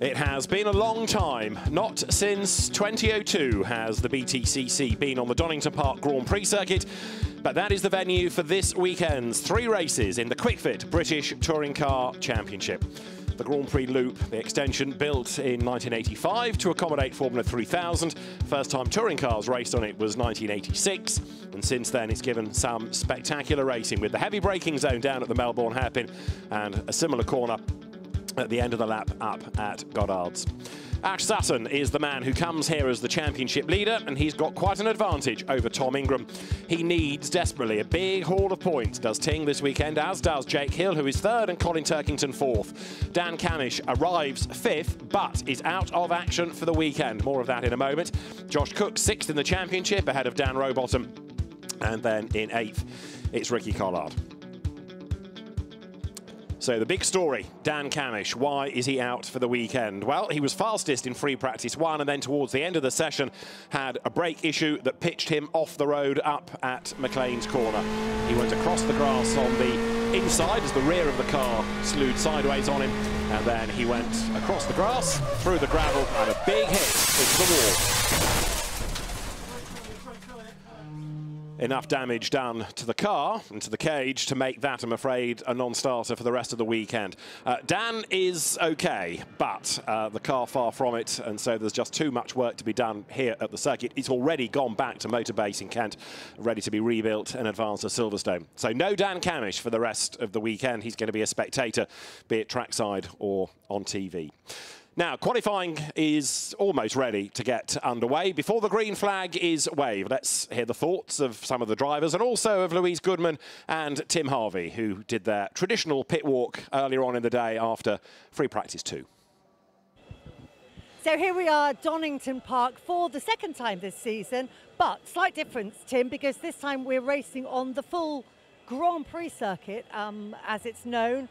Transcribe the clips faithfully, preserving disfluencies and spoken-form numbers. It has been a long time. Not since twenty oh two has the B T C C been on the Donington Park Grand Prix circuit, but that is the venue for this weekend's three races in the QuickFit British Touring Car Championship. The Grand Prix Loop, the extension built in nineteen eighty-five to accommodate Formula three thousand. First time touring cars raced on it was nineteen eighty-six, and since then it's given some spectacular racing with the heavy braking zone down at the Melbourne Hairpin and a similar corner at the end of the lap up at Goddard's. Ash Sutton is the man who comes here as the championship leader, and he's got quite an advantage over Tom Ingram. He needs desperately a big haul of points, does Ting this weekend, as does Jake Hill, who is third, and Colin Turkington fourth. Dan Cammish arrives fifth, but is out of action for the weekend. More of that in a moment. Josh Cook sixth in the championship, ahead of Dan Rowbottom, and then in eighth, it's Ricky Collard. So the big story, Dan Cammish, why is he out for the weekend? Well, he was fastest in free practice one, and then towards the end of the session had a brake issue that pitched him off the road up at McLean's corner. He went across the grass on the inside as the rear of the car slewed sideways on him, and then he went across the grass, through the gravel, and a big hit into the wall. Enough damage done to the car and to the cage to make that, I'm afraid, a non-starter for the rest of the weekend. Uh, Dan is okay, but uh, the car far from it, and so there's just too much work to be done here at the circuit. It's already gone back to Motorbase in Kent, ready to be rebuilt and advanced to Silverstone. So no Dan Cammish for the rest of the weekend. He's going to be a spectator, be it trackside or on T V. Now, qualifying is almost ready to get underway. Before the green flag is waved, let's hear the thoughts of some of the drivers and also of Louise Goodman and Tim Harvey, who did their traditional pit walk earlier on in the day after free practice two. So here we are at Donington Park for the second time this season, but slight difference, Tim, because this time we're racing on the full Grand Prix circuit, um, as it's known,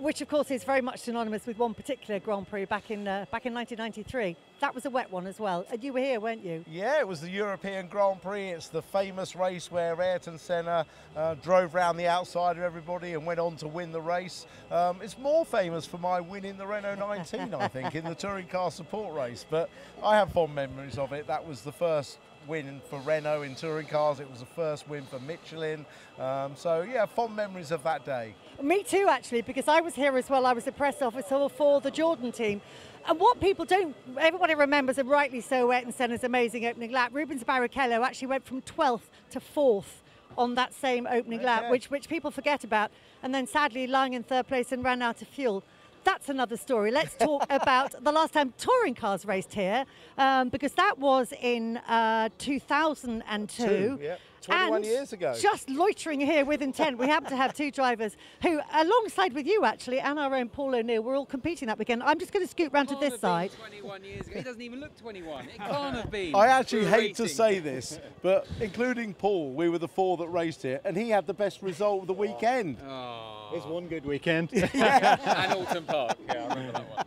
which of course is very much synonymous with one particular Grand Prix back in uh, back in nineteen ninety-three. That was a wet one as well. And you were here, weren't you? Yeah, it was the European Grand Prix. It's the famous race where Ayrton Senna uh, drove round the outside of everybody and went on to win the race. Um, it's more famous for my win in the Renault nineteen, I think, in the touring car support race. But I have fond memories of it. That was the first win for Renault in touring cars. It was the first win for Michelin. Um, so, yeah, fond memories of that day. Me too, actually, because I was here as well. I was a press officer for the Jordan team. And what people don't, everybody remembers, and rightly so, Ayrton Senna's amazing opening lap. Rubens Barrichello actually went from twelfth to fourth on that same opening okay. lap, which, which people forget about. And then sadly lying in third place and ran out of fuel. That's another story. Let's talk about the last time touring cars raced here, um, because that was in uh, two thousand two. Two, yeah. twenty-one years ago. Just loitering here with intent. We happen to have two drivers who, alongside with you actually, and our own Paul O'Neill, we're all competing that weekend. I'm just going to scoot round to this side. twenty-one years ago. He doesn't even look twenty-one. It can't have been. I actually hate rating. to say this, but including Paul, we were the four that raced here, and he had the best result of the weekend. Oh. It's one good weekend. And Alton Park. Yeah, I remember that one.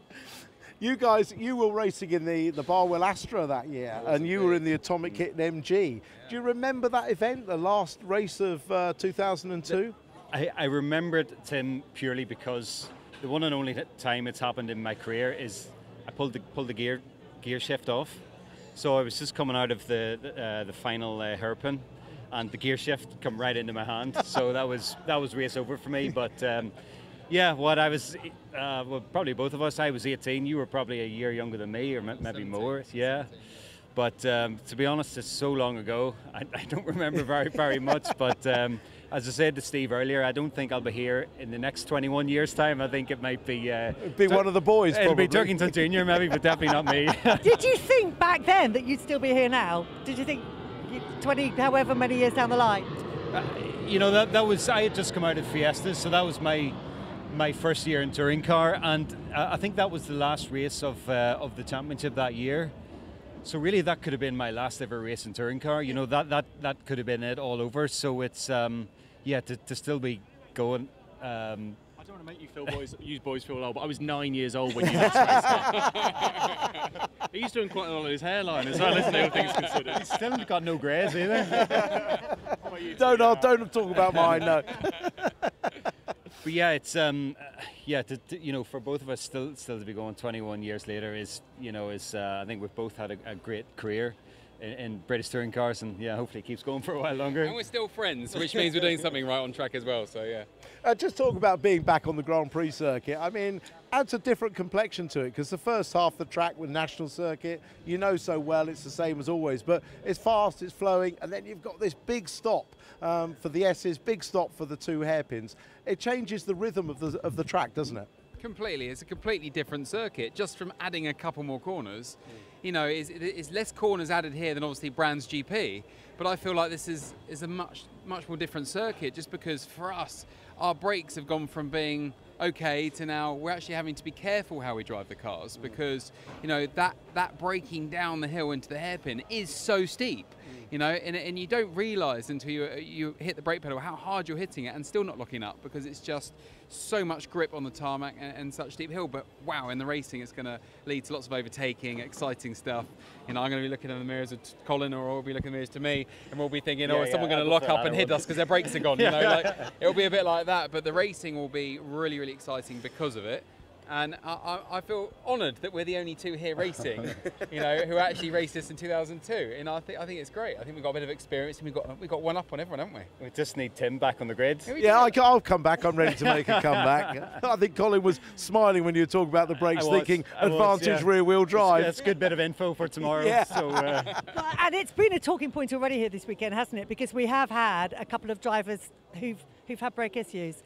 You guys, you were racing in the, the Barwell Astra that year, and you were in the Atomic Kitten M G. Yeah. Do you remember that event, the last race of uh, two thousand two? I, I remember it, Tim, purely because the one and only time it's happened in my career is I pulled the, pulled the gear, gear shift off. So I was just coming out of the, uh, the final uh, hairpin, and the gear shift come right into my hand. So that was, that was race over for me, but... Um, Yeah, what I was, uh, well, probably both of us, I was eighteen, you were probably a year younger than me, or maybe seventeen, more, yeah. seventeen, yeah. But um, to be honest, it's so long ago, I, I don't remember very, very much, but um, as I said to Steve earlier, I don't think I'll be here in the next twenty-one years' time. I think it might be... Uh, It'd be one of the boys, it'll probably. It'll be Turkington Junior maybe, but definitely not me. Did you think back then that you'd still be here now? Did you think twenty, however many years down the line? Uh, you know, that, that was, I had just come out of Fiestas, so that was my... my first year in touring car, and uh, I think that was the last race of uh, of the championship that year. So really, that could have been my last ever race in touring car. You know, that that that could have been it all over. So it's um, yeah, to, to still be going. Um, I don't want to make you feel boys, you boys feel old, but I was nine years old when you last raced it. He's doing quite a lot of his hairline as well, isn't he? All things considered, he's still got no greys either. Don't, don't talk about mine. No. But yeah, it's um, yeah, to, to, you know, for both of us still still to be going twenty-one years later is, you know, is uh, I think we've both had a, a great career in, in British touring cars, and yeah, hopefully it keeps going for a while longer. And we're still friends, which means we're doing something right on track as well. So yeah. Uh, just talk about being back on the Grand Prix circuit. I mean, adds a different complexion to it, because the first half of the track with national circuit, you know so well, it's the same as always, but it's fast, it's flowing, and then you've got this big stop um, for the S's, big stop for the two hairpins. It changes the rhythm of the, of the track, doesn't it? Completely. It's a completely different circuit, just from adding a couple more corners. You know, it's, it's less corners added here than obviously Brands G P, but I feel like this is, is a much, much more different circuit, just because for us, our brakes have gone from being okay to now we're actually having to be careful how we drive the cars, because, you know, that, that braking down the hill into the hairpin is so steep. You know, and, and you don't realise until you, you hit the brake pedal how hard you're hitting it and still not locking up, because it's just so much grip on the tarmac and, and such steep hill. But wow, in the racing, it's going to lead to lots of overtaking, exciting stuff. You know, I'm going to be looking in the mirrors at Colin, or I'll be looking in the mirrors to me, and we'll be thinking, yeah, oh, is yeah, someone going to lock up and hit us because their brakes are gone? You know, like, it'll be a bit like that, but the racing will be really, really exciting because of it. And I, I feel honoured that we're the only two here racing, you know, who actually raced this in two thousand two. And I think I think it's great. I think we've got a bit of experience, and we've got we got one up on everyone, haven't we? We just need Tim back on the grid. Yeah, I can, I'll come back. I'm ready to make a comeback. I think Colin was smiling when you were talking about the brakes, was, thinking advantage was, yeah. rear-wheel drive. That's a good bit of info for tomorrow. Yeah. So, uh... and it's been a talking point already here this weekend, hasn't it? Because we have had a couple of drivers who've who've had brake issues.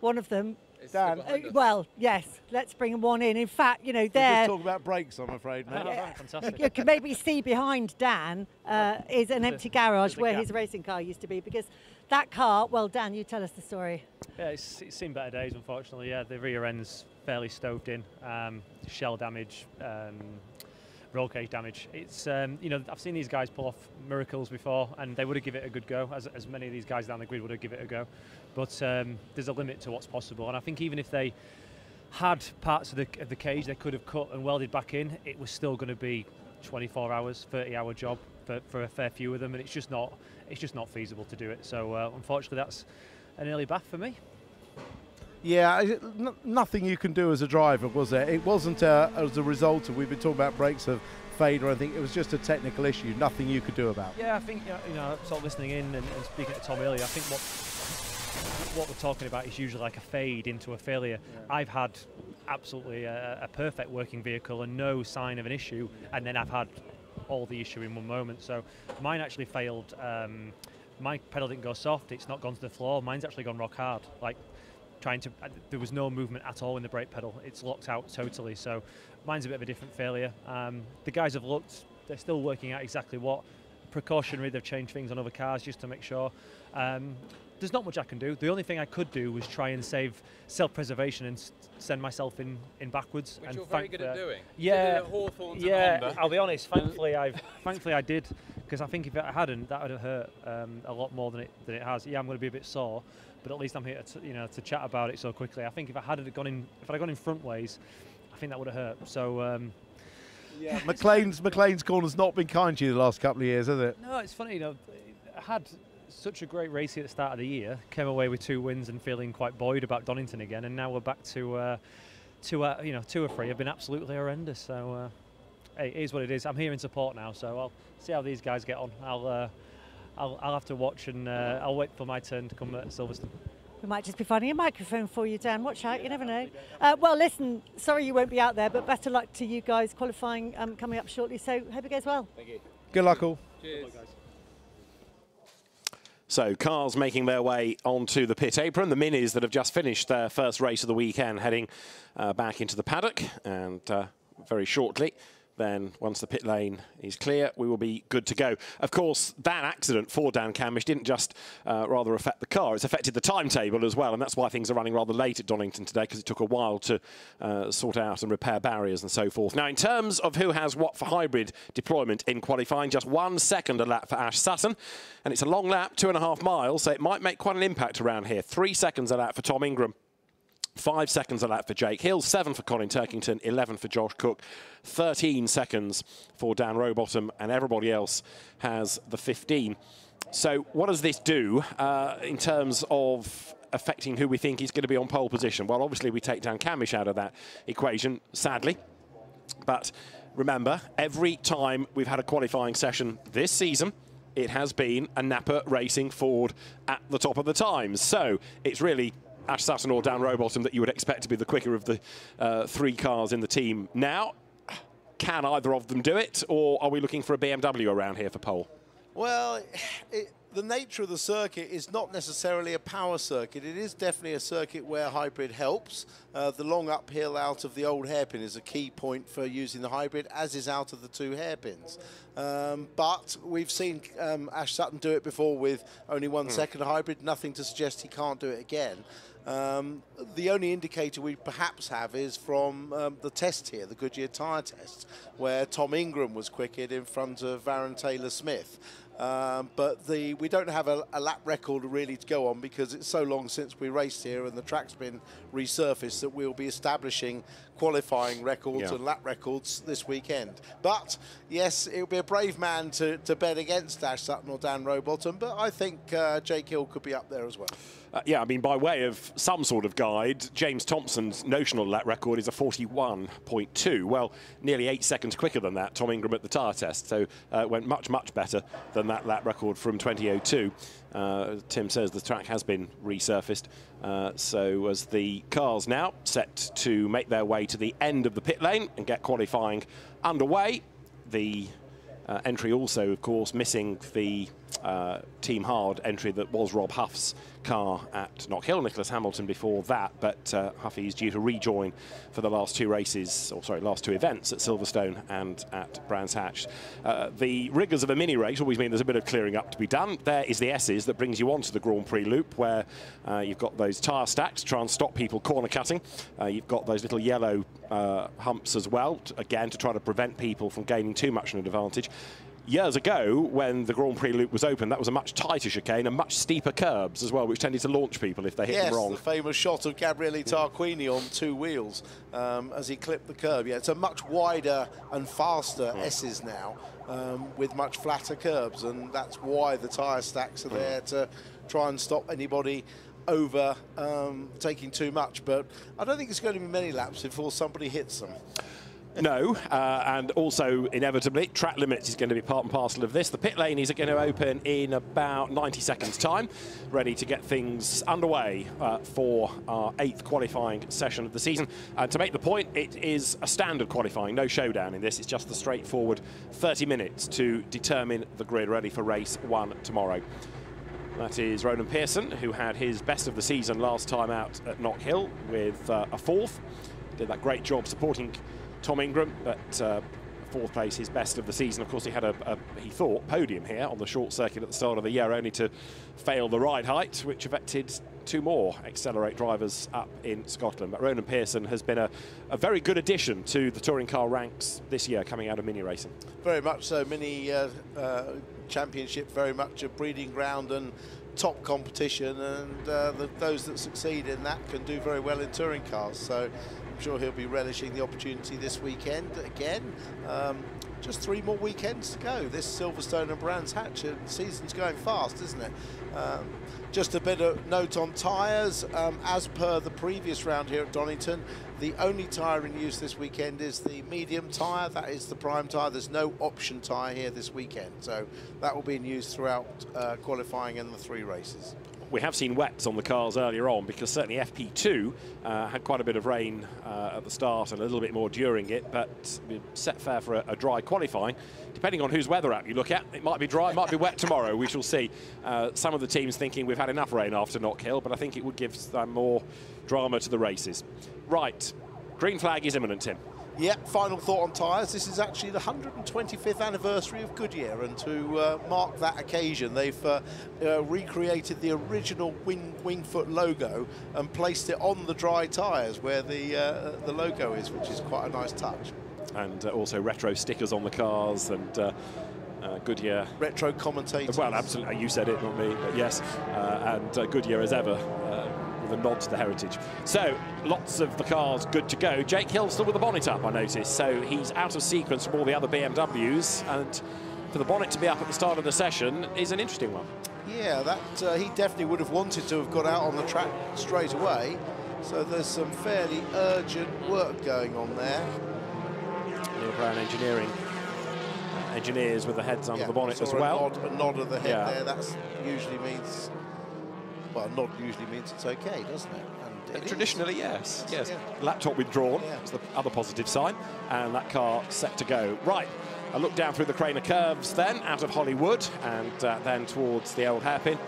One of them. Dan. Uh, well, yes, let's bring one in. In fact, you know, there... Just talk about brakes, I'm afraid, mate. Uh, Fantastic. You can maybe see behind Dan uh, is an empty garage where gap. his racing car used to be, because that car... Well, Dan, you tell us the story. Yeah, it's, it's seen better days, unfortunately. Yeah, the rear end's fairly stoved in. Um, shell damage, um, roll cage damage. It's, um, you know, I've seen these guys pull off miracles before, and they would have given it a good go, as, as many of these guys down the grid would have given it a go. But um, there's a limit to what's possible, and I think even if they had parts of the, of the cage they could have cut and welded back in, it was still going to be twenty-four hours, thirty hour job for, for a fair few of them, and it's just not, it's just not feasible to do it. So uh, unfortunately, that's an early bath for me. Yeah, nothing you can do as a driver, was there? It wasn't uh, as a result of, we've been talking about brakes of fade or anything, it was just a technical issue, nothing you could do about. Yeah, I think, you know, sort of listening in and, and speaking to Tom earlier, I think what, what we're talking about is usually like a fade into a failure. Yeah. I've had absolutely a, a perfect working vehicle and no sign of an issue, and then I've had all the issue in one moment. So mine actually failed. Um, my pedal didn't go soft, it's not gone to the floor, mine's actually gone rock hard. Like, trying to, uh, there was no movement at all in the brake pedal. It's locked out totally, so mine's a bit of a different failure. Um, the guys have looked, they're still working out exactly what. Precautionary, they've changed things on other cars just to make sure. Um, there's not much I can do. The only thing I could do was try and save self-preservation and s send myself in, in backwards. Which and you're very good at doing. Yeah, Hawthorne to yeah. Honda. I'll be honest, thankfully, I've, thankfully I did, because I think if I hadn't, that would have hurt um, a lot more than it, than it has. Yeah, I'm going to be a bit sore, but at least I'm here to, you know, to chat about it so quickly. I think if I had gone in, if I'd gone in front ways, I think that would have hurt. So um, yeah, McLean's McLean's corner's not been kind to you the last couple of years, has it? No, it's funny. You know, I had such a great race at the start of the year, came away with two wins and feeling quite buoyed about Donington again, and now we're back to uh, two, uh, you know, two or three have been absolutely horrendous. So uh, hey, it is what it is. I'm here in support now, so I'll see how these guys get on. I'll. Uh, I'll, I'll have to watch, and uh, I'll wait for my turn to come at Silverstone. We might just be finding a microphone for you, Dan. Watch out, yeah, you never know. Uh, well, listen, sorry you won't be out there, but best of luck to you guys qualifying um, coming up shortly. So hope it goes well. Thank you. Good luck all. Cheers. Good luck, guys. So cars making their way onto the pit apron. The Minis that have just finished their first race of the weekend heading uh, back into the paddock, and uh, very shortly. Then once the pit lane is clear, we will be good to go. Of course, that accident for Dan Cammish didn't just uh, rather affect the car, it's affected the timetable as well, and that's why things are running rather late at Donington today, because it took a while to uh, sort out and repair barriers and so forth. Now, in terms of who has what for hybrid deployment in qualifying, just one second a lap for Ash Sutton, and it's a long lap, two and a half miles, so it might make quite an impact around here. Three seconds a lap for Tom Ingram. Five seconds a lap for Jake Hill, seven for Colin Turkington, eleven for Josh Cook, thirteen seconds for Dan Rowbottom, and everybody else has the fifteen. So what does this do uh, in terms of affecting who we think is going to be on pole position. Well, obviously we take Dan Cammish out of that equation, sadly. But remember, every time we've had a qualifying session this season, it has been a Napa Racing Ford at the top of the times. So it's really Ash Sutton or Dan Rowbottom that you would expect to be the quicker of the uh, three cars in the team. Now, can either of them do it, or are we looking for a B M W around here for pole? Well, it, the nature of the circuit is not necessarily a power circuit. It is definitely a circuit where hybrid helps. Uh, the long uphill out of the old hairpin is a key point for using the hybrid, as is out of the two hairpins. Um, but we've seen um, Ash Sutton do it before with only one mm. second hybrid, nothing to suggest he can't do it again. Um, the only indicator we perhaps have is from um, the test here, the Goodyear tyre test, where Tom Ingram was quicker in front of Aaron Taylor-Smith. Um, but the, we don't have a, a lap record really to go on because it's so long since we raced here and the track's been resurfaced that we'll be establishing qualifying records yeah. and lap records this weekend. But, yes, it would be a brave man to, to bet against Ash Sutton or Dan Rowbottom, but I think uh, Jake Hill could be up there as well. Uh, yeah, I mean, by way of some sort of guide, James Thompson's notional lap record is a forty-one point two. Well, nearly eight seconds quicker than that, Tom Ingram at the tyre test. So uh, went much, much better than that lap record from twenty oh two. Uh, Tim says the track has been resurfaced. Uh, so as the cars now set to make their way to the end of the pit lane and get qualifying underway, the uh, entry also, of course, missing the uh, Team Hard entry that was Rob Huff's car at Knockhill, Nicholas Hamilton before that, but uh, Huffy is due to rejoin for the last two races, or sorry, last two events at Silverstone and at Brands Hatch. Uh, the rigours of a mini race always mean there's a bit of clearing up to be done. There is the S's that brings you onto the Grand Prix loop, where uh, you've got those tyre stacks to try and stop people corner cutting. Uh, you've got those little yellow uh, humps as well, to, again, to try to prevent people from gaining too much of an advantage. Years ago, when the Grand Prix loop was open, that was a much tighter chicane and much steeper curbs as well, which tended to launch people if they hit yes, them wrong. Yes, the famous shot of Gabriele Tarquini on two wheels um, as he clipped the curb. Yeah, it's a much wider and faster yeah. S's now um, with much flatter curbs, and that's why the tyre stacks are yeah. there to try and stop anybody over um, taking too much. But I don't think it's going to be many laps before somebody hits them. No, uh, and also inevitably, track limits is going to be part and parcel of this. The pit lane is going to open in about ninety seconds' time, ready to get things underway uh, for our eighth qualifying session of the season. And to make the point, it is a standard qualifying, no showdown in this. It's just the straightforward thirty minutes to determine the grid ready for race one tomorrow. That is Ronan Pearson, who had his best of the season last time out at Knockhill with uh, a fourth. Did that great job supporting Tom Ingram at uh, fourth place, his best of the season. Of course, he had a, a, he thought, podium here on the short circuit at the start of the year, only to fail the ride height, which affected two more Accelerate drivers up in Scotland. But Ronan Pearson has been a, a very good addition to the touring car ranks this year, coming out of mini racing. Very much so. Mini uh, uh, championship, very much a breeding ground and top competition, and uh, the, those that succeed in that can do very well in touring cars. So I'm sure he'll be relishing the opportunity this weekend again. Um, just three more weekends to go. This Silverstone and Brands Hatch, and the season's going fast, isn't it? Um, just a bit of note on tyres. Um, as per the previous round here at Donington, the only tyre in use this weekend is the medium tyre. That is the prime tyre. There's no option tyre here this weekend. So that will be in use throughout uh, qualifying and the three races. We have seen wets on the cars earlier on, because certainly F P two uh, had quite a bit of rain uh, at the start and a little bit more during it, but we set fair for a, a dry qualifying. Depending on whose weather app you look at, it might be dry, it might be wet tomorrow. We shall see. Uh, some of the teams thinking we've had enough rain after Knockhill, but I think it would give some more drama to the races. Right, green flag is imminent, Tim. Yep, final thought on tyres. This is actually the one hundred twenty-fifth anniversary of Goodyear, and to uh, mark that occasion, they've uh, uh, recreated the original wing, Wingfoot logo and placed it on the dry tyres where the, uh, the logo is, which is quite a nice touch. And uh, also retro stickers on the cars and uh, uh, Goodyear. Retro commentators. Well, absolutely. You said it, not me, but yes. Uh, and uh, Goodyear as ever. Uh, with a nod to the heritage. So, lots of the cars good to go. Jake Hill still with the bonnet up, I noticed, so he's out of sequence from all the other B M Ws, and for the bonnet to be up at the start of the session is an interesting one. Yeah, that uh, he definitely would have wanted to have got out on the track straight away. So there's some fairly urgent work going on there. Neil Brown engineering. Uh, engineers with the heads under yeah, the bonnet as well. A nod, a nod of the head yeah. there. That usually means, well, a nod usually means it's okay, doesn't it? And it traditionally, is. yes. yes. Yeah. Laptop withdrawn. Yeah. That's the other positive sign. And that car set to go. Right. A look down through the Craner Curves then, out of Hollywood, and uh, then towards the old hairpin.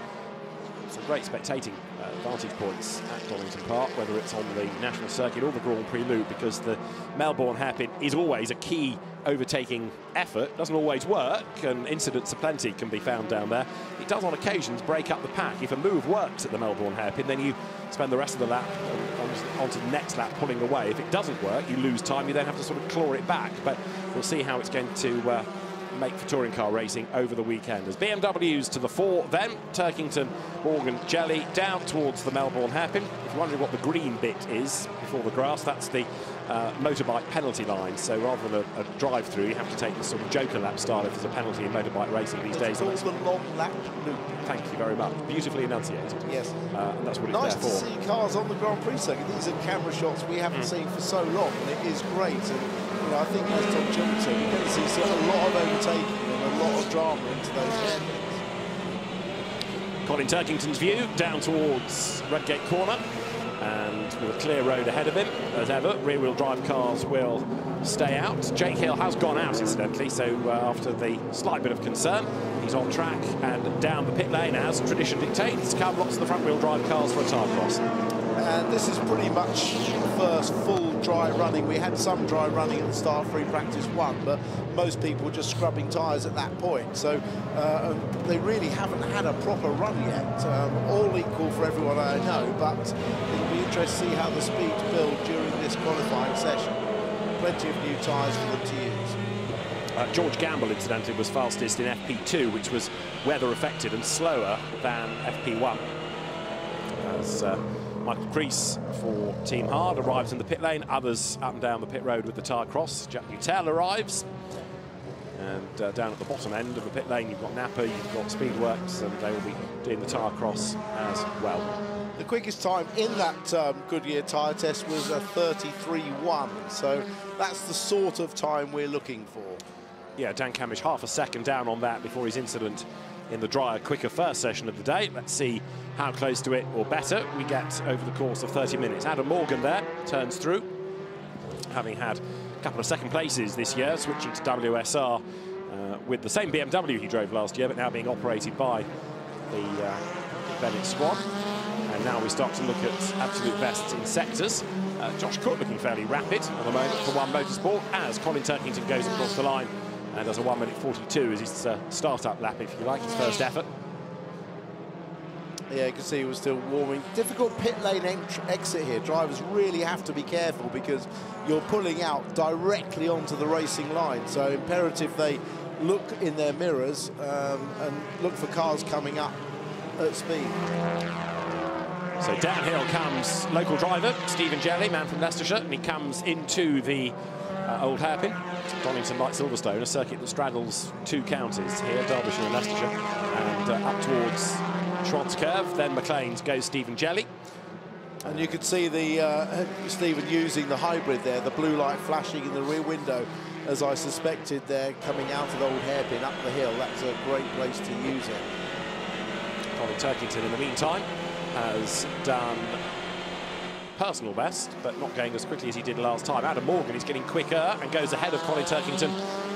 Some great spectating uh, vantage points at Donington Park, whether it's on the national circuit or the Grand Prix Loop, because the Melbourne hairpin is always a key overtaking effort. Doesn't always work, and incidents aplenty can be found down there. It does on occasions break up the pack. If a move works at the Melbourne hairpin, then you spend the rest of the lap on, onto the next lap pulling away. If it doesn't work, you lose time. You then have to sort of claw it back, but we'll see how it's going to uh, make for touring car racing over the weekend. As B M Ws to the fore then, Turkington, Morgan, Jelley down towards the Melbourne hairpin. If you're wondering what the green bit is before the grass, that's the uh, motorbike penalty line. So rather than a, a drive-through, you have to take the sort of joker lap style if there's a penalty in motorbike racing these days. It's called the long lap loop. Thank you very much. Beautifully enunciated. Yes. Uh, and that's what it's nice there for. Nice to see cars on the Grand Prix circuit. These are camera shots we haven't mm. seen for so long, and it is great. And I think as Tom Chilton said, you can see a lot of overtaking and a lot of drama into those areas. Colin Turkington's view down towards Redgate Corner, and with a clear road ahead of him, as ever, rear-wheel drive cars will stay out. Jake Hill has gone out, incidentally, so uh, after the slight bit of concern, he's on track and down the pit lane, as tradition dictates. Cab lots of the front-wheel drive cars for a time cross. And this is pretty much the first full dry running. We had some dry running at the start, free practice one, but most people were just scrubbing tyres at that point. So uh, they really haven't had a proper run yet. Um, all equal for everyone I know, but it'll be interesting to see how the speeds build during this qualifying session. Plenty of new tyres for them to use. Uh, George Gamble, incidentally, was fastest in F P two, which was weather affected and slower than F P one. As, uh, Michael Crees for Team Hard arrives in the pit lane. Others up and down the pit road with the tyre cross. Jack Newtell arrives. And uh, down at the bottom end of the pit lane, you've got Napa, you've got Speedworks, and they will be doing the tyre cross as well. The quickest time in that um, Goodyear tyre test was a thirty-three one. So that's the sort of time we're looking for. Yeah, Dan Cammish half a second down on that before his incident in the drier, quicker first session of the day. Let's see how close to it or better we get over the course of thirty minutes. Adam Morgan there turns through, having had a couple of second places this year, switching to W S R uh, with the same B M W he drove last year, but now being operated by the uh, Bennett squad. And now we start to look at absolute bests in sectors. Uh, Josh Cook looking fairly rapid at the moment for One Motorsport, as Colin Turkington goes across the line and does a one minute forty-two as his uh, start-up lap, if you like, his first effort. Yeah, you can see he was still warming. Difficult pit lane exit here. Drivers really have to be careful because you're pulling out directly onto the racing line. So imperative they look in their mirrors um, and look for cars coming up at speed. So downhill comes local driver, Stephen Jelley, man from Leicestershire, and he comes into the Uh, old hairpin. Donington, like Silverstone, a circuit that straddles two counties here, Derbyshire and Leicestershire, and uh, up towards Schwantz Curve, then McLean's goes Stephen Jelley. And you could see the uh, Stephen using the hybrid there, the blue light flashing in the rear window, as I suspected there, coming out of the old hairpin up the hill. That's a great place to use it. Colin Turkington, in the meantime, has done personal best, but not going as quickly as he did last time. Adam Morgan is getting quicker and goes ahead of Colin Turkington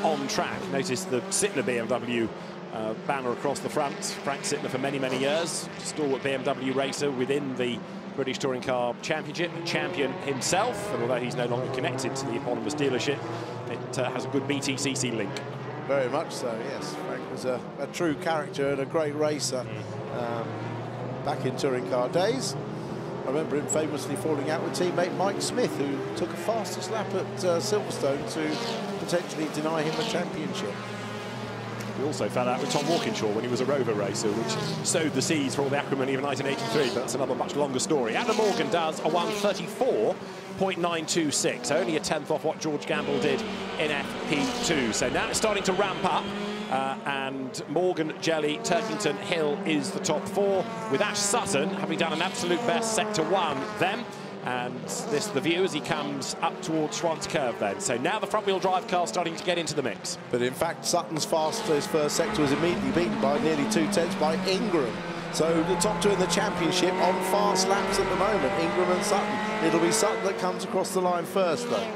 on track. Notice the Sittner B M W uh, banner across the front. Frank Sittner for many, many years. Stalwart B M W racer within the British Touring Car Championship. Champion himself, and although he's no longer connected to the eponymous dealership, it uh, has a good B T C C link. Very much so, yes. Frank was a, a true character and a great racer um, back in touring car days. I remember him famously falling out with teammate Mike Smith, who took a fastest lap at uh, Silverstone to potentially deny him a championship. He also fell out with Tom Walkinshaw when he was a Rover racer, which sowed the seeds for all the acrimony of nineteen eighty-three, but that's another much longer story. Adam Morgan does a one thirty-four point nine two six, only a tenth off what George Gamble did in F P two. So now it's starting to ramp up. uh, and Morgan, Jelley, Turkington, Hill is the top four, with Ash Sutton having done an absolute best sector one then. And this the view as he comes up towards Schwantz Curve then. So now the front-wheel drive car starting to get into the mix. But in fact, Sutton's fastest first sector was immediately beaten by nearly two-tenths by Ingram. So the top two in the championship on fast laps at the moment, Ingram and Sutton. It'll be Sutton that comes across the line first though.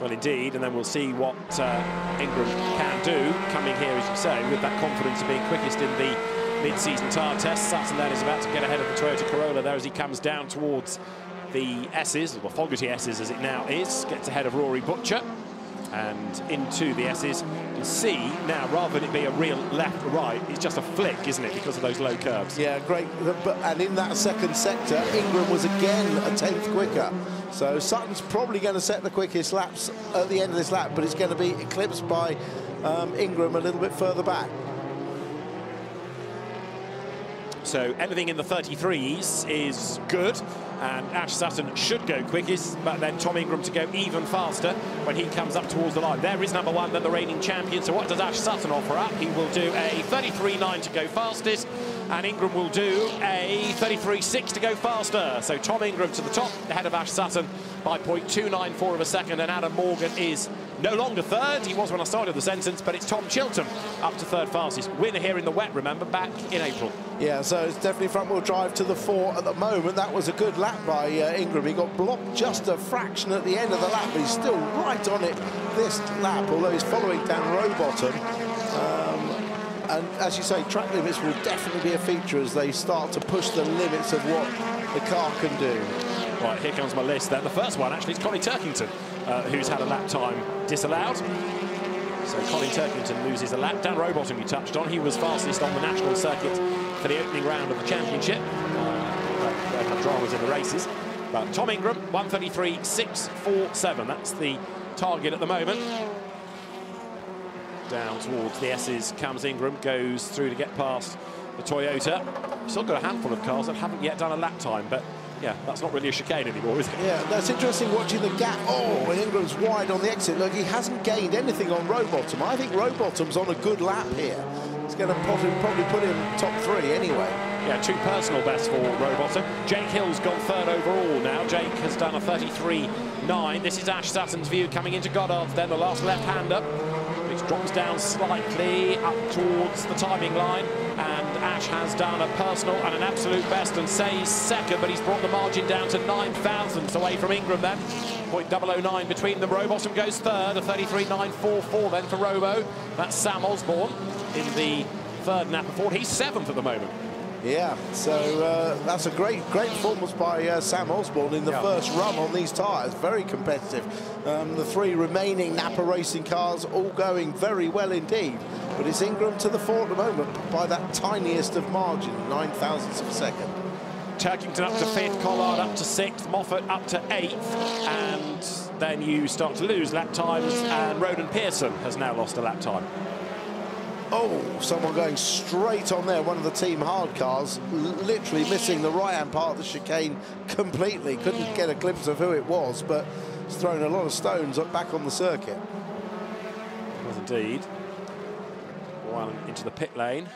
Well, indeed, and then we'll see what uh, Ingram can do coming here, as you say, with that confidence of being quickest in the mid-season tyre test. Sutton then is about to get ahead of the Toyota Corolla there as he comes down towards the S's, or Fogarty S's as it now is, gets ahead of Rory Butcher and into the S's. You can see now, rather than it be a real left-right, it's just a flick, isn't it, because of those low curves. Yeah, great. And in that second sector, Ingram was again a tenth quicker. So Sutton's probably going to set the quickest laps at the end of this lap, but it's going to be eclipsed by um, Ingram a little bit further back. So anything in the thirty-threes is good, and Ash Sutton should go quickest, but then Tom Ingram to go even faster when he comes up towards the line. There is number one, then the reigning champion. So what does Ash Sutton offer up? He will do a thirty-three nine to go fastest, and Ingram will do a thirty-three six to go faster. So Tom Ingram to the top, ahead of Ash Sutton by point two nine four of a second, and Adam Morgan is no longer third. He was when I started the sentence, but it's Tom Chilton up to third fastest. Winner here in the wet, remember, back in April. Yeah, so it's definitely front-wheel drive to the four at the moment. That was a good lap by uh, Ingram. He got blocked just a fraction at the end of the lap, but he's still right on it this lap, although he's following Dan Rowbottom. Um, and as you say, track limits will definitely be a feature as they start to push the limits of what the car can do. Right, here comes my list then. The first one, actually, is Colin Turkington, uh, who's had a lap time disallowed. So Colin Turkington loses a lap. Dan Rowbottom, you touched on, he was fastest on the national circuit for the opening round of the championship. Uh, no dramas in the races. But Tom Ingram, one thirty-three six forty-seven. That's the target at the moment. Down towards the S's comes Ingram, goes through to get past the Toyota. Still got a handful of cars that haven't yet done a lap time, but yeah, that's not really a chicane anymore, is it? Yeah, that's interesting watching the gap. Oh, and Ingram's wide on the exit. Look, he hasn't gained anything on Rowbottom. I think Rowbottom's on a good lap here. It's going to probably, probably put him top three anyway. Yeah, two personal bests for Rowbottom. Jake Hill's gone third overall now. Jake has done a thirty-three nine. This is Ash Sutton's view coming into Goddard's then, the last left-hander, which drops down slightly up towards the timing line, and Ash has done a personal and an absolute best and stays second, but he's brought the margin down to nine thousandths away from Ingram then. point double oh nine between them. Rowbottom goes third, a thirty-three nine forty-four then for Robo. That's Sam Osborne in the third Napa Ford. He's seventh at the moment. Yeah, so uh, that's a great, great performance by uh, Sam Osborne in the yeah. first run on these tyres. Very competitive. Um, the three remaining Napa Racing cars all going very well indeed. But it's Ingram to the four at the moment by that tiniest of margin, nine thousandths of a second. Turkington up to fifth, Collard up to sixth, Moffat up to eighth, and then you start to lose lap times, and Ronan Pearson has now lost a lap time. Oh, someone going straight on there. One of the Team Hard cars literally missing the right-hand part of the chicane completely. Couldn't get a glimpse of who it was, but it's thrown a lot of stones up back on the circuit. It was indeed. One into the pit lane.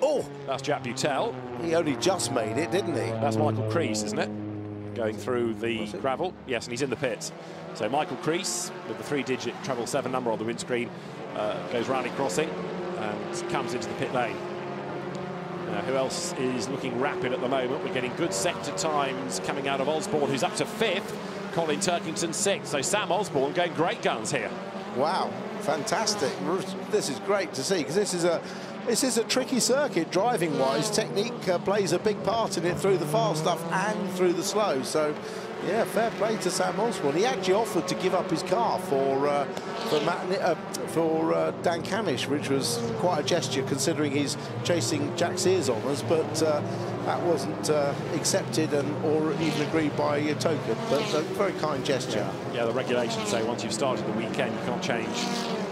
Oh, that's Jack Buttel. He only just made it, didn't he? That's Michael Crees, isn't it? Going through the gravel. Yes, and he's in the pits. So Michael Crees, with the three-digit treble seven number on the windscreen, Uh, goes round in crossing and comes into the pit lane. Now, who else is looking rapid at the moment? We're getting good sector times coming out of Osborne, who's up to fifth, Colin Turkington sixth. So Sam Osborne going great guns here. Wow, fantastic. This is great to see, because this is a this is a tricky circuit driving wise. Technique uh, plays a big part in it, through the fast stuff and through the slow. So yeah, fair play to Sam Osborne. He actually offered to give up his car for uh, for, Matt, uh, for uh, Dan Cammish, which was quite a gesture considering he's chasing Jack Sears on us, but uh, that wasn't uh, accepted and or even agreed by uh, Token. But a very kind gesture. Yeah. yeah, the regulations say once you've started the weekend, you can't change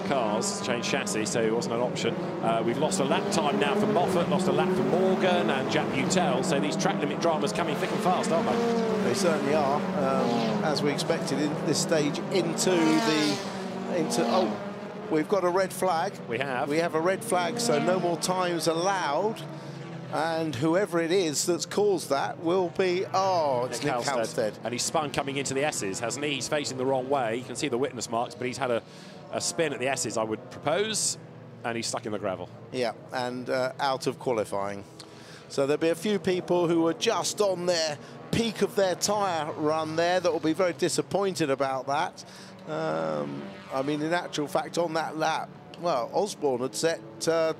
cars, change chassis, so it wasn't an option. Uh, we've lost a lap time now for Moffat, lost a lap for Morgan and Jack Buttel, so these track limit dramas coming thick and fast, aren't they? They certainly are, um, as we expected in this stage into the into oh We've got a red flag. We have. We have a red flag, so no more times allowed. And whoever it is that's caused that will be, oh, it's Nick, Nick Halstead. Halstead. And he's spun coming into the S's, hasn't he? He's facing the wrong way. You can see the witness marks, but he's had a, a spin at the S's, I would propose. And he's stuck in the gravel. Yeah, and uh, out of qualifying. So there'll be a few people who are just on their peak of their tyre run there that will be very disappointed about that. Um, I mean, in actual fact, on that lap, well, Osborne had set... Uh,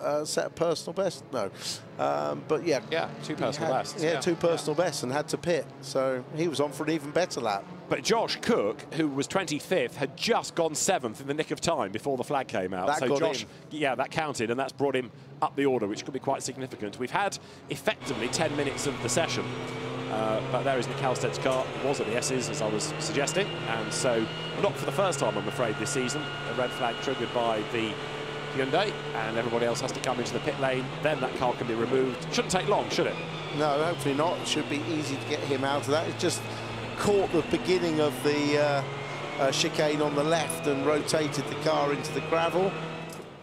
Uh, set a personal best, no, um, but yeah, yeah, two personal had, bests, yeah, yeah, two personal yeah. bests, and had to pit, so he was on for an even better lap. But Josh Cook, who was twenty-fifth, had just gone seventh in the nick of time before the flag came out. That so Josh, him. yeah, that counted, and that's brought him up the order, which could be quite significant. We've had effectively ten minutes of the session, uh, but there is Nick Halstead's car. It was at the S's, as I was suggesting, and so not for the first time, I'm afraid, this season. A red flag triggered by the Hyundai, and everybody else has to come into the pit lane. Then that car can be removed. Shouldn't take long, should it? No, hopefully not. It should be easy to get him out of that. It just caught the beginning of the uh, uh, chicane on the left and rotated the car into the gravel.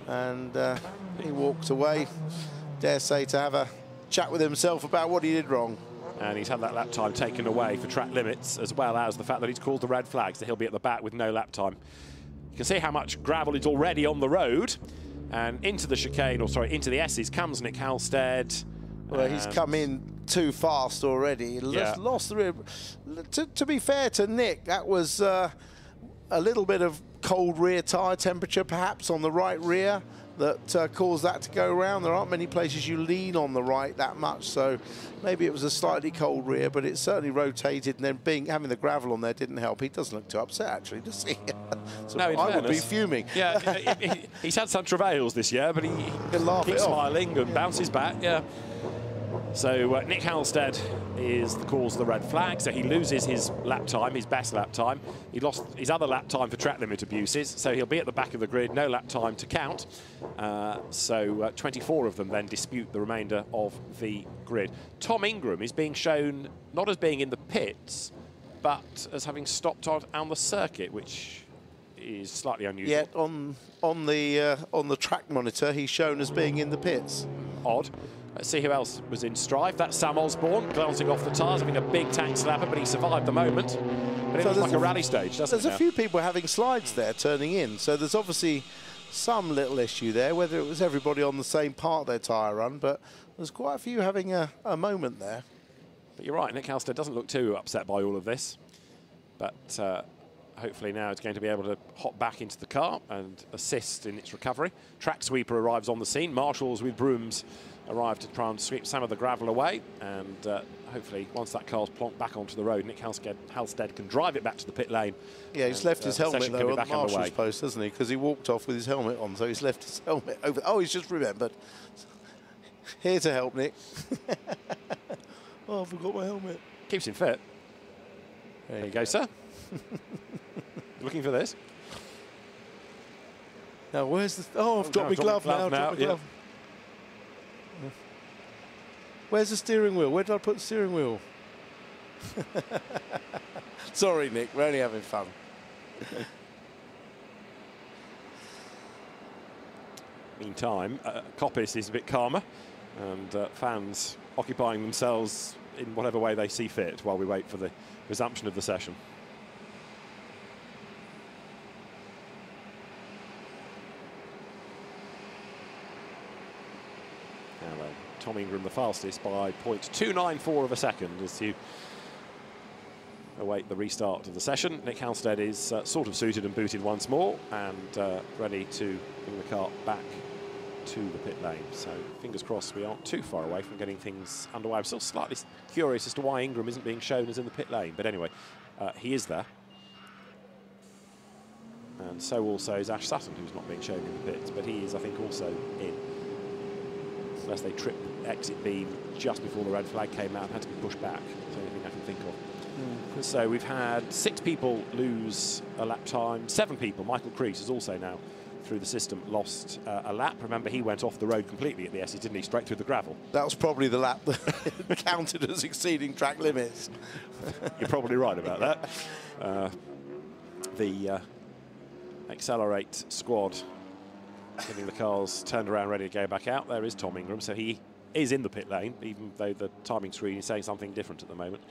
And uh, he walked away, dare say, to have a chat with himself about what he did wrong. And he's had that lap time taken away for track limits, as well as the fact that he's called the red flags, that he'll be at the back with no lap time. You can see how much gravel is already on the road, and into the chicane, or sorry, into the S's comes Nick Halstead. Well, he's come in too fast already. Yeah. Lost the rear. To, to be fair to Nick, that was uh, a little bit of cold rear tyre temperature, perhaps, on the right rear that uh, caused that to go round. There aren't many places you lean on the right that much, so maybe it was a slightly cold rear, but it certainly rotated, and then being having the gravel on there didn't help. He doesn't look too upset, actually, does he? So no, in I fairness, would be fuming. Yeah, he, he, he's had some travails this year, but he, he keeps smiling and bounces back, yeah. So uh, Nick Halstead is the cause of the red flag, so he loses his lap time, his best lap time. He lost his other lap time for track limit abuses, so he'll be at the back of the grid, no lap time to count. Uh, so uh, twenty-four of them then dispute the remainder of the grid. Tom Ingram is being shown not as being in the pits, but as having stopped on, on the circuit, which is slightly unusual. Yet on, on, the, uh, on the track monitor, he's shown as being in the pits. Odd. Let's see who else was in strife. That's Sam Osborne, glancing off the tyres, having a big tank slapper, but he survived the moment. But it so looks like a, a rally stage, doesn't there's it? There's a few people having slides there, turning in. So there's obviously some little issue there, whether it was everybody on the same part of their tyre run, but there's quite a few having a, a moment there. But you're right, Nick Halstead doesn't look too upset by all of this. But uh, hopefully now it's going to be able to hop back into the car and assist in its recovery. Track sweeper arrives on the scene. Marshals with brooms arrived to try and sweep some of the gravel away, and uh, hopefully once that car's plonked back onto the road, Nick Halstead, Halstead can drive it back to the pit lane. Yeah, he's and, left uh, his helmet though on the marshal's post, hasn't he? Because he walked off with his helmet on, so he's left his helmet over. Oh, he's just remembered. Here to help Nick. Oh, I forgot my helmet. Keeps him fit. There, there you go, go. sir. Looking for this? Now, where's the... Th oh, I've oh, dropped no, my glove, glove now. now. I've dropped my yeah. glove. Where's the steering wheel? Where did I put the steering wheel? Sorry, Nick, we're only having fun. Meantime, uh, Coppice is a bit calmer, and uh, fans occupying themselves in whatever way they see fit while we wait for the resumption of the session. Tom Ingram the fastest by point two nine four of a second as you await the restart of the session. Nick Halstead is uh, sort of suited and booted once more, and uh, ready to bring the car back to the pit lane. So fingers crossed we aren't too far away from getting things underway. I'm still slightly curious as to why Ingram isn't being shown as in the pit lane, but anyway, uh, he is there. And so also is Ash Sutton, who's not being shown in the pits, but he is, I think, also in. Unless they tripped the exit beam just before the red flag came out and had to be pushed back. That's the only thing I can think of. Mm. So we've had six people lose a lap time. Seven people, Michael Crees is also now through the system, lost uh, a lap. Remember, he went off the road completely at the S's, didn't he? Straight through the gravel. That was probably the lap that counted as exceeding track limits. You're probably right about that. Uh, the... Uh, Accelerate squad, getting the cars turned around, ready to go back out. There is Tom Ingram, so he is in the pit lane, even though the timing screen is saying something different at the moment.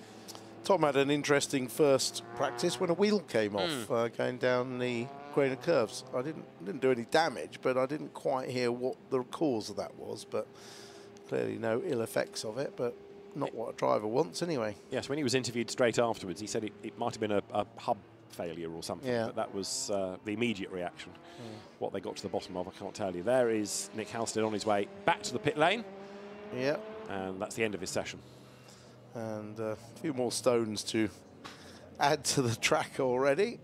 Tom had an interesting first practice when a wheel came off, mm. uh, going down the Craner Curves. I didn't didn't do any damage, but I didn't quite hear what the cause of that was, but clearly no ill effects of it, but not what a driver wants anyway. Yes, when he was interviewed straight afterwards, he said it, it might have been a, a hub failure or something, yeah. but that was uh, the immediate reaction. Mm. What they got to the bottom of, I can't tell you. There is Nick Halstead on his way back to the pit lane. Yeah. And that's the end of his session. And a few more stones to add to the track already.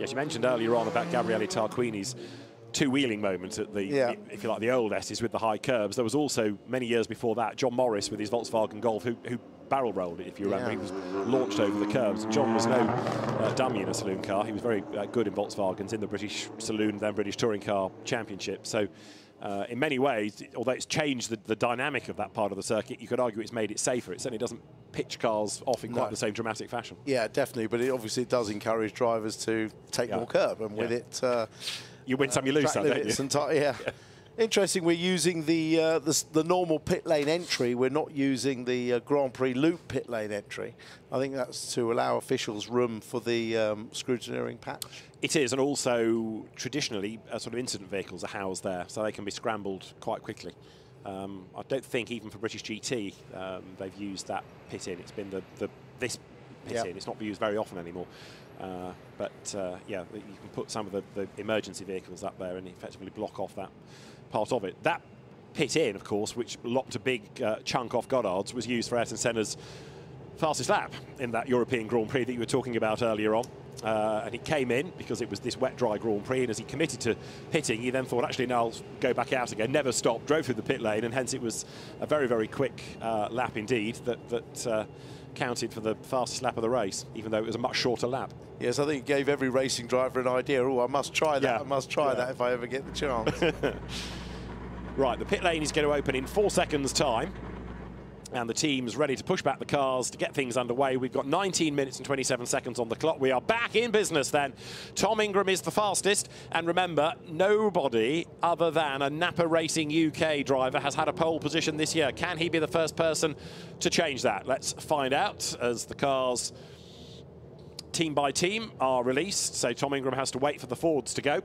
Yes, you mentioned earlier on about Gabriele Tarquini's two-wheeling moment at the, yeah. the, if you like, the old S's with the high curbs. There was also, many years before that, John Morris with his Volkswagen Golf, who, who barrel rolled it, if you remember. Yeah. He was launched over the curbs. John was no uh, dummy in a saloon car. He was very uh, good in Volkswagens in the British Saloon, then British Touring Car Championship. So. Uh, in many ways, although it's changed the, the dynamic of that part of the circuit, you could argue it's made it safer. It certainly doesn't pitch cars off in no. quite the same dramatic fashion. Yeah, definitely, but it obviously does encourage drivers to take yeah. more curb, and yeah. with it... Uh, you win uh, some, you lose some, don't you? Yeah. yeah. Interesting, we're using the, uh, the, the normal pit lane entry. We're not using the uh, Grand Prix Loop pit lane entry. I think that's to allow officials room for the um, scrutineering patch. It is, and also traditionally, uh, sort of incident vehicles are housed there, so they can be scrambled quite quickly. Um, I don't think even for British G T um, they've used that pit in. It's been the, the this pit yep. in. It's not used very often anymore. Uh, but uh, yeah, you can put some of the, the emergency vehicles up there and effectively block off that part of it. That pit in, of course, which lopped a big uh, chunk off Goddard's, was used for Ayrton Senna's fastest lap in that European Grand Prix that you were talking about earlier on. Uh, and he came in because it was this wet, dry Grand Prix, and as he committed to pitting, he then thought, actually, no, I'll go back out again, never stopped, drove through the pit lane, and hence it was a very, very quick uh, lap indeed that, that uh, counted for the fastest lap of the race, even though it was a much shorter lap. Yes, I think it gave every racing driver an idea, oh, I must try that, yeah. I must try yeah. that if I ever get the chance. Right, the pit lane is going to open in four seconds' time. And the team's ready to push back the cars to get things underway. We've got nineteen minutes and twenty-seven seconds on the clock. We are back in business then. Tom Ingram is the fastest. And remember, nobody other than a Napa Racing U K driver has had a pole position this year. Can he be the first person to change that? Let's find out as the cars, team by team, are released. So Tom Ingram has to wait for the Fords to go.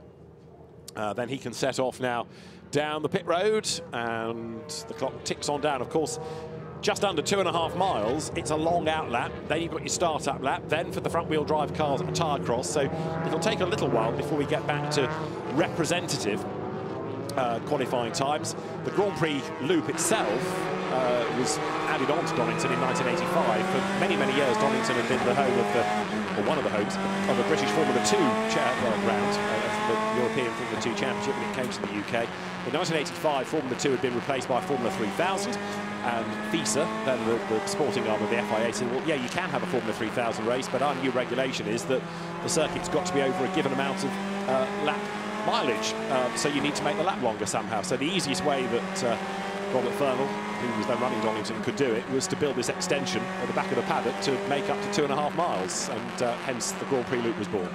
Uh, then he can set off now down the pit road. And the clock ticks on down, of course. Just under two and a half miles, it's a long out lap. Then you've got your start-up lap, then for the front-wheel drive cars at a tyre cross. So it'll take a little while before we get back to representative uh, qualifying times. The Grand Prix Loop itself uh, was added on to Donington in nineteen eighty-five. For many, many years, Donington had been the home of the, or one of the homes, of the British Formula Two World Round, uh, the European Formula Two Championship, when it came to the U K. In nineteen eighty-five, Formula Two had been replaced by Formula three thousand. And FISA, then the, the sporting arm of the F I A, said, well, yeah, you can have a Formula three thousand race, but our new regulation is that the circuit's got to be over a given amount of uh, lap mileage, uh, so you need to make the lap longer somehow. So the easiest way that uh, Robert Fernall, who was then running Donington, could do it was to build this extension at the back of the paddock to make up to two and a half miles, and uh, hence the Grand Prix Loop was born.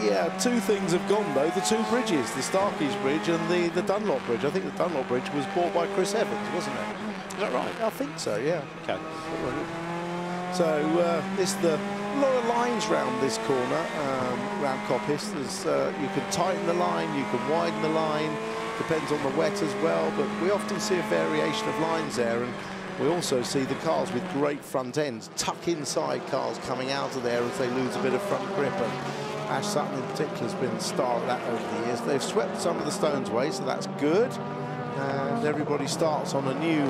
Yeah, two things have gone, though, the two bridges, the Starkeys Bridge and the, the Dunlop Bridge. I think the Dunlop Bridge was bought by Chris Evans, wasn't it? Is that right? I think so, yeah. Okay. So uh, this the a lot of lines round this corner, um, round Coppice. There's, uh, you can tighten the line, you can widen the line. Depends on the wet as well, but we often see a variation of lines there, and we also see the cars with great front ends tuck inside cars coming out of there as they lose a bit of front grip. And Ash Sutton in particular has been a star at that over the years. They've swept some of the stones away, so that's good. And everybody starts on a new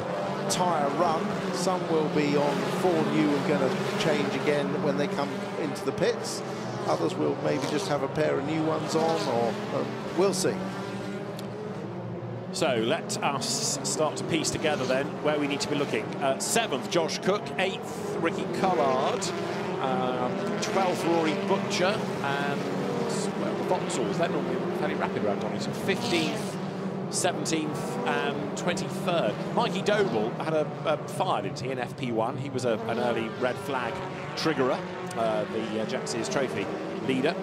tyre run. Some will be on four new and going to change again when they come into the pits. Others will maybe just have a pair of new ones on, or uh, we'll see. So let us start to piece together then where we need to be looking. Uh, seventh, Josh Cook. Eighth, Ricky Collard. Um, twelfth, Rory Butcher, and well, the Vauxhalls, they're normally fairly rapid around Donington. fifteenth, seventeenth and twenty-third. Mikey Doble had a, a fire, didn't he, in F P one. He was a, an early red flag triggerer, uh, the uh, Jackson's Trophy leader.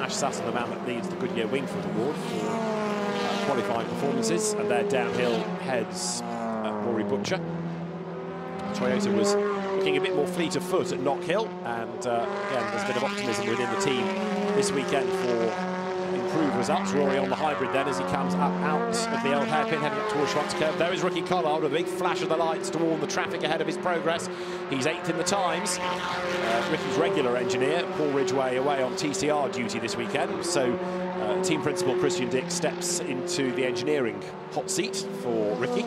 Ash Sutton, the man that leads the Goodyear Wingfoot Award for uh, qualifying performances, and their downhill heads, uh, Rory Butcher. Toyota was looking a bit more fleet of foot at Knockhill, and uh, again, there's a bit of optimism within the team this weekend for improved results. Rory on the hybrid then as he comes up out of the old hairpin, heading up towards Schwantz Curve. There is Ricky Collard with a big flash of the lights to warn the traffic ahead of his progress. He's eighth in the times. Uh, Ricky's regular engineer, Paul Ridgway, away on T C R duty this weekend. So uh, team principal Christian Dick steps into the engineering hot seat for Ricky.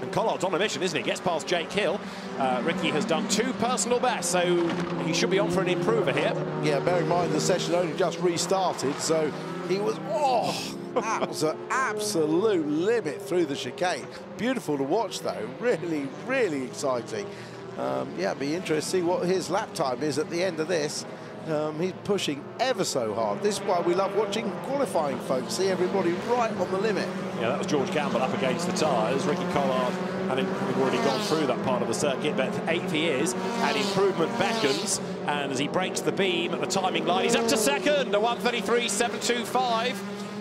And Collard's on a mission, isn't he? Gets past Jake Hill. Uh, Ricky has done two personal bests, so he should be on for an improver here. Yeah, bear in mind the session only just restarted, so he was... Oh, that was an absolute limit through the chicane. Beautiful to watch, though. Really, really exciting. Um, yeah, it'd be interesting to see what his lap time is at the end of this. Um, he's pushing ever so hard. This is why we love watching qualifying, folks. See everybody right on the limit. Yeah, that was George Gamble up against the tyres. Ricky Collard, I think we've already gone through that part of the circuit, but eighth he is, and improvement beckons. And as he breaks the beam at the timing line, he's up to second, a one thirty-three seven twenty-five.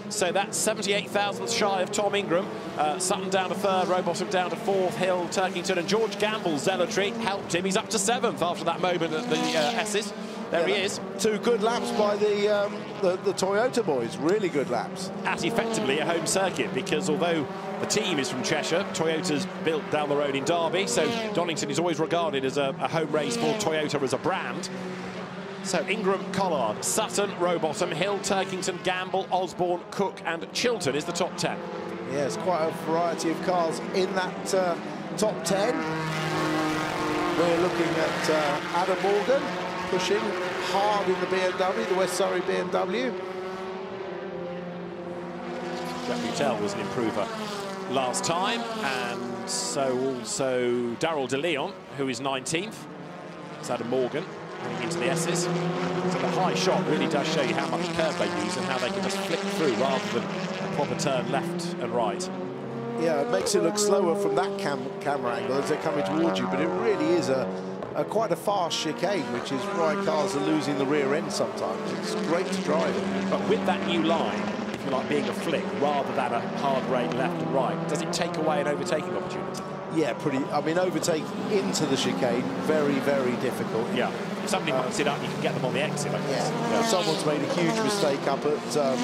So that's seventy-eight thousandths shy of Tom Ingram. Uh, Sutton down to third, Rowbottom down to fourth, Hill, Turkington, and George Gamble's zealotry helped him. He's up to seventh after that moment at the uh, S's. There yeah, he is. Two good laps by the, um, the the Toyota boys. Really good laps. At effectively a home circuit, because although the team is from Cheshire, Toyota's built down the road in Derby, so Donington is always regarded as a, a home race for Toyota as a brand. So Ingram, Collard, Sutton, Rowbottom, Hill, Turkington, Gamble, Osborne, Cook, and Chilton is the top ten. Yeah, it's quite a variety of cars in that uh, top ten. We're looking at uh, Adam Morgan, pushing hard in the B M W, the West Surrey B M W. Jack Butel was an improver last time, and so also Darryl De Leon, who is nineteenth. It's Adam Morgan heading into the S's. So the high shot really does show you how much curve they use and how they can just flick through rather than a proper turn left and right. Yeah, it makes it look slower from that cam camera angle as they're coming towards you, but it really is a Uh, quite a fast chicane, which is why cars are losing the rear end sometimes. It's great to drive. But with that new line, if you like, being a flick rather than a hard rein left and right, does it take away an overtaking opportunity? Yeah, pretty. I mean, overtake into the chicane, very, very difficult. Yeah. If somebody um, puts it up, you can get them on the exit, I guess. Yeah. Yeah. If someone's made a huge mistake up at um,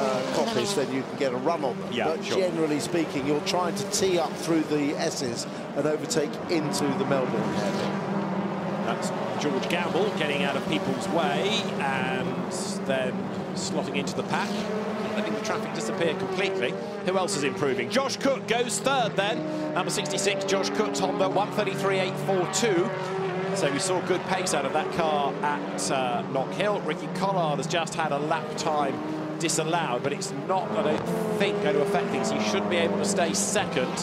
uh, Coppice, then you can get a run on them. Yeah, but sure. Generally speaking, you're trying to tee up through the S's and overtake into the Melbourne Hairpin. That's George Gamble getting out of people's way and then slotting into the pack, letting the traffic disappear completely. Who else is improving? Josh Cook goes third then. Number sixty-six, Josh Cook's Honda, one thirty-three eight forty-two. So we saw good pace out of that car at uh, Knockhill. Ricky Collard has just had a lap time disallowed, but it's not, I don't think, going to affect things. He should be able to stay second.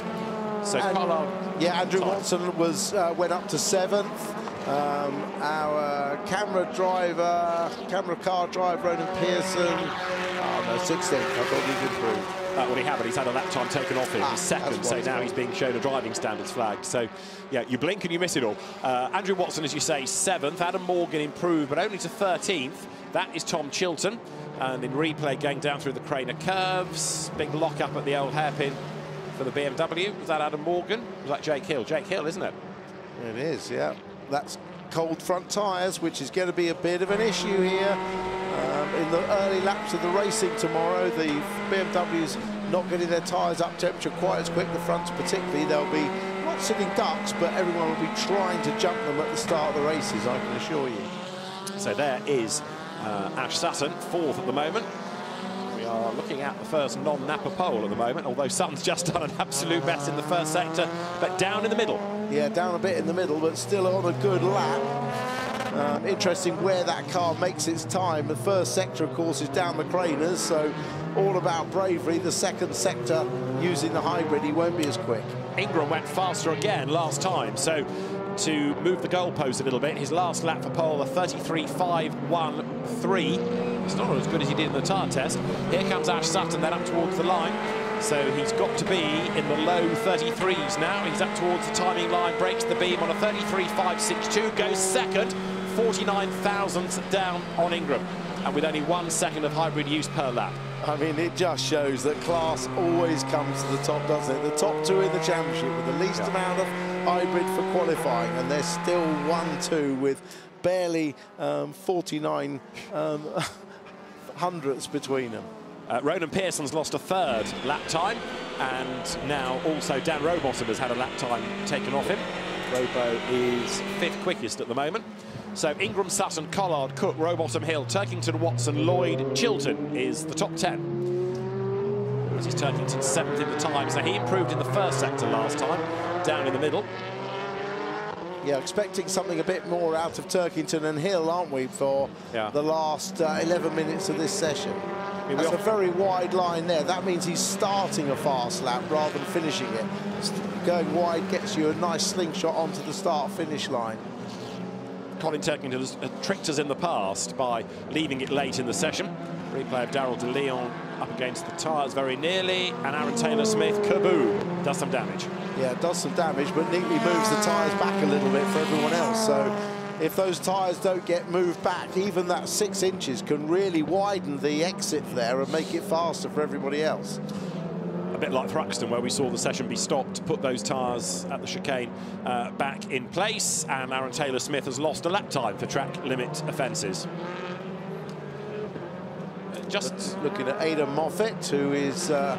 So and, Collard... Yeah, Andrew time. Watson was uh, went up to seventh. Um, our camera driver, camera car driver, Ronan Pearson. Oh, no, sixteenth. I thought he'd improved. That would he have, but he's had a lap time taken off him. Ah, he's second, so now he's being shown a driving standards flag. So, yeah, you blink and you miss it all. Uh, Andrew Watson, as you say, seventh. Adam Morgan improved, but only to thirteenth. That is Tom Chilton. And in replay, going down through the Craner Curves. Big lock-up at the old hairpin for the B M W. Was that Adam Morgan? Was that Jake Hill? Jake Hill, isn't it? It is, yeah. That's cold front tyres, which is going to be a bit of an issue here. Um, in the early laps of the racing tomorrow, the B M W's not getting their tyres up temperature quite as quick. The fronts particularly, they'll be not sitting ducks, but everyone will be trying to jump them at the start of the races, I can assure you. So there is uh, Ash Sutton, fourth at the moment. We are looking at the first non-Napa pole at the moment, although Sutton's just done an absolute mess in the first sector, but down in the middle. Yeah, down a bit in the middle, but still on a good lap. Um, interesting where that car makes its time. The first sector, of course, is down the Craners, so all about bravery. The second sector, using the hybrid, he won't be as quick. Ingram went faster again last time, so to move the goalpost a little bit, his last lap for pole, a thirty-three five one three. It's not as good as he did in the tyre test. Here comes Ash Sutton, then up towards the line. So he's got to be in the low thirty-threes now. He's up towards the timing line, breaks the beam on a thirty-three five six two, goes second, forty-nine thousandths down on Ingram, and with only one second of hybrid use per lap. I mean, it just shows that class always comes to the top, doesn't it? The top two in the championship with the least yeah. amount of hybrid for qualifying, and they're still one two with barely um, forty-nine um, hundredths between them. Uh, Ronan Pearson's lost a third lap time, and now also Dan Rowbottom has had a lap time taken off him. Robo is fifth quickest at the moment. So Ingram, Sutton, Collard, Cook, Rowbottom, Hill, Turkington, Watson, Lloyd, Chilton is the top ten. This is Turkington seventh in the time, so he improved in the first sector last time, down in the middle. Yeah, expecting something a bit more out of Turkington and Hill, aren't we, for yeah. the last uh, eleven minutes of this session. It's a very wide line there. That means he's starting a fast lap rather than finishing it. Going wide gets you a nice slingshot onto the start-finish line. Colin Turkington has tricked us in the past by leaving it late in the session. Replay of Darryl de Leon up against the tyres very nearly, and Aaron Taylor-Smith, kaboom, does some damage. Yeah, does some damage, but neatly moves the tyres back a little bit for everyone else. So if those tyres don't get moved back, even that six inches can really widen the exit there and make it faster for everybody else. A bit like Thruxton, where we saw the session be stopped, put those tyres at the chicane uh, back in place, and Aaron Taylor-Smith has lost a lap time for track limit offences. Just looking at Aidan Moffat, who is uh,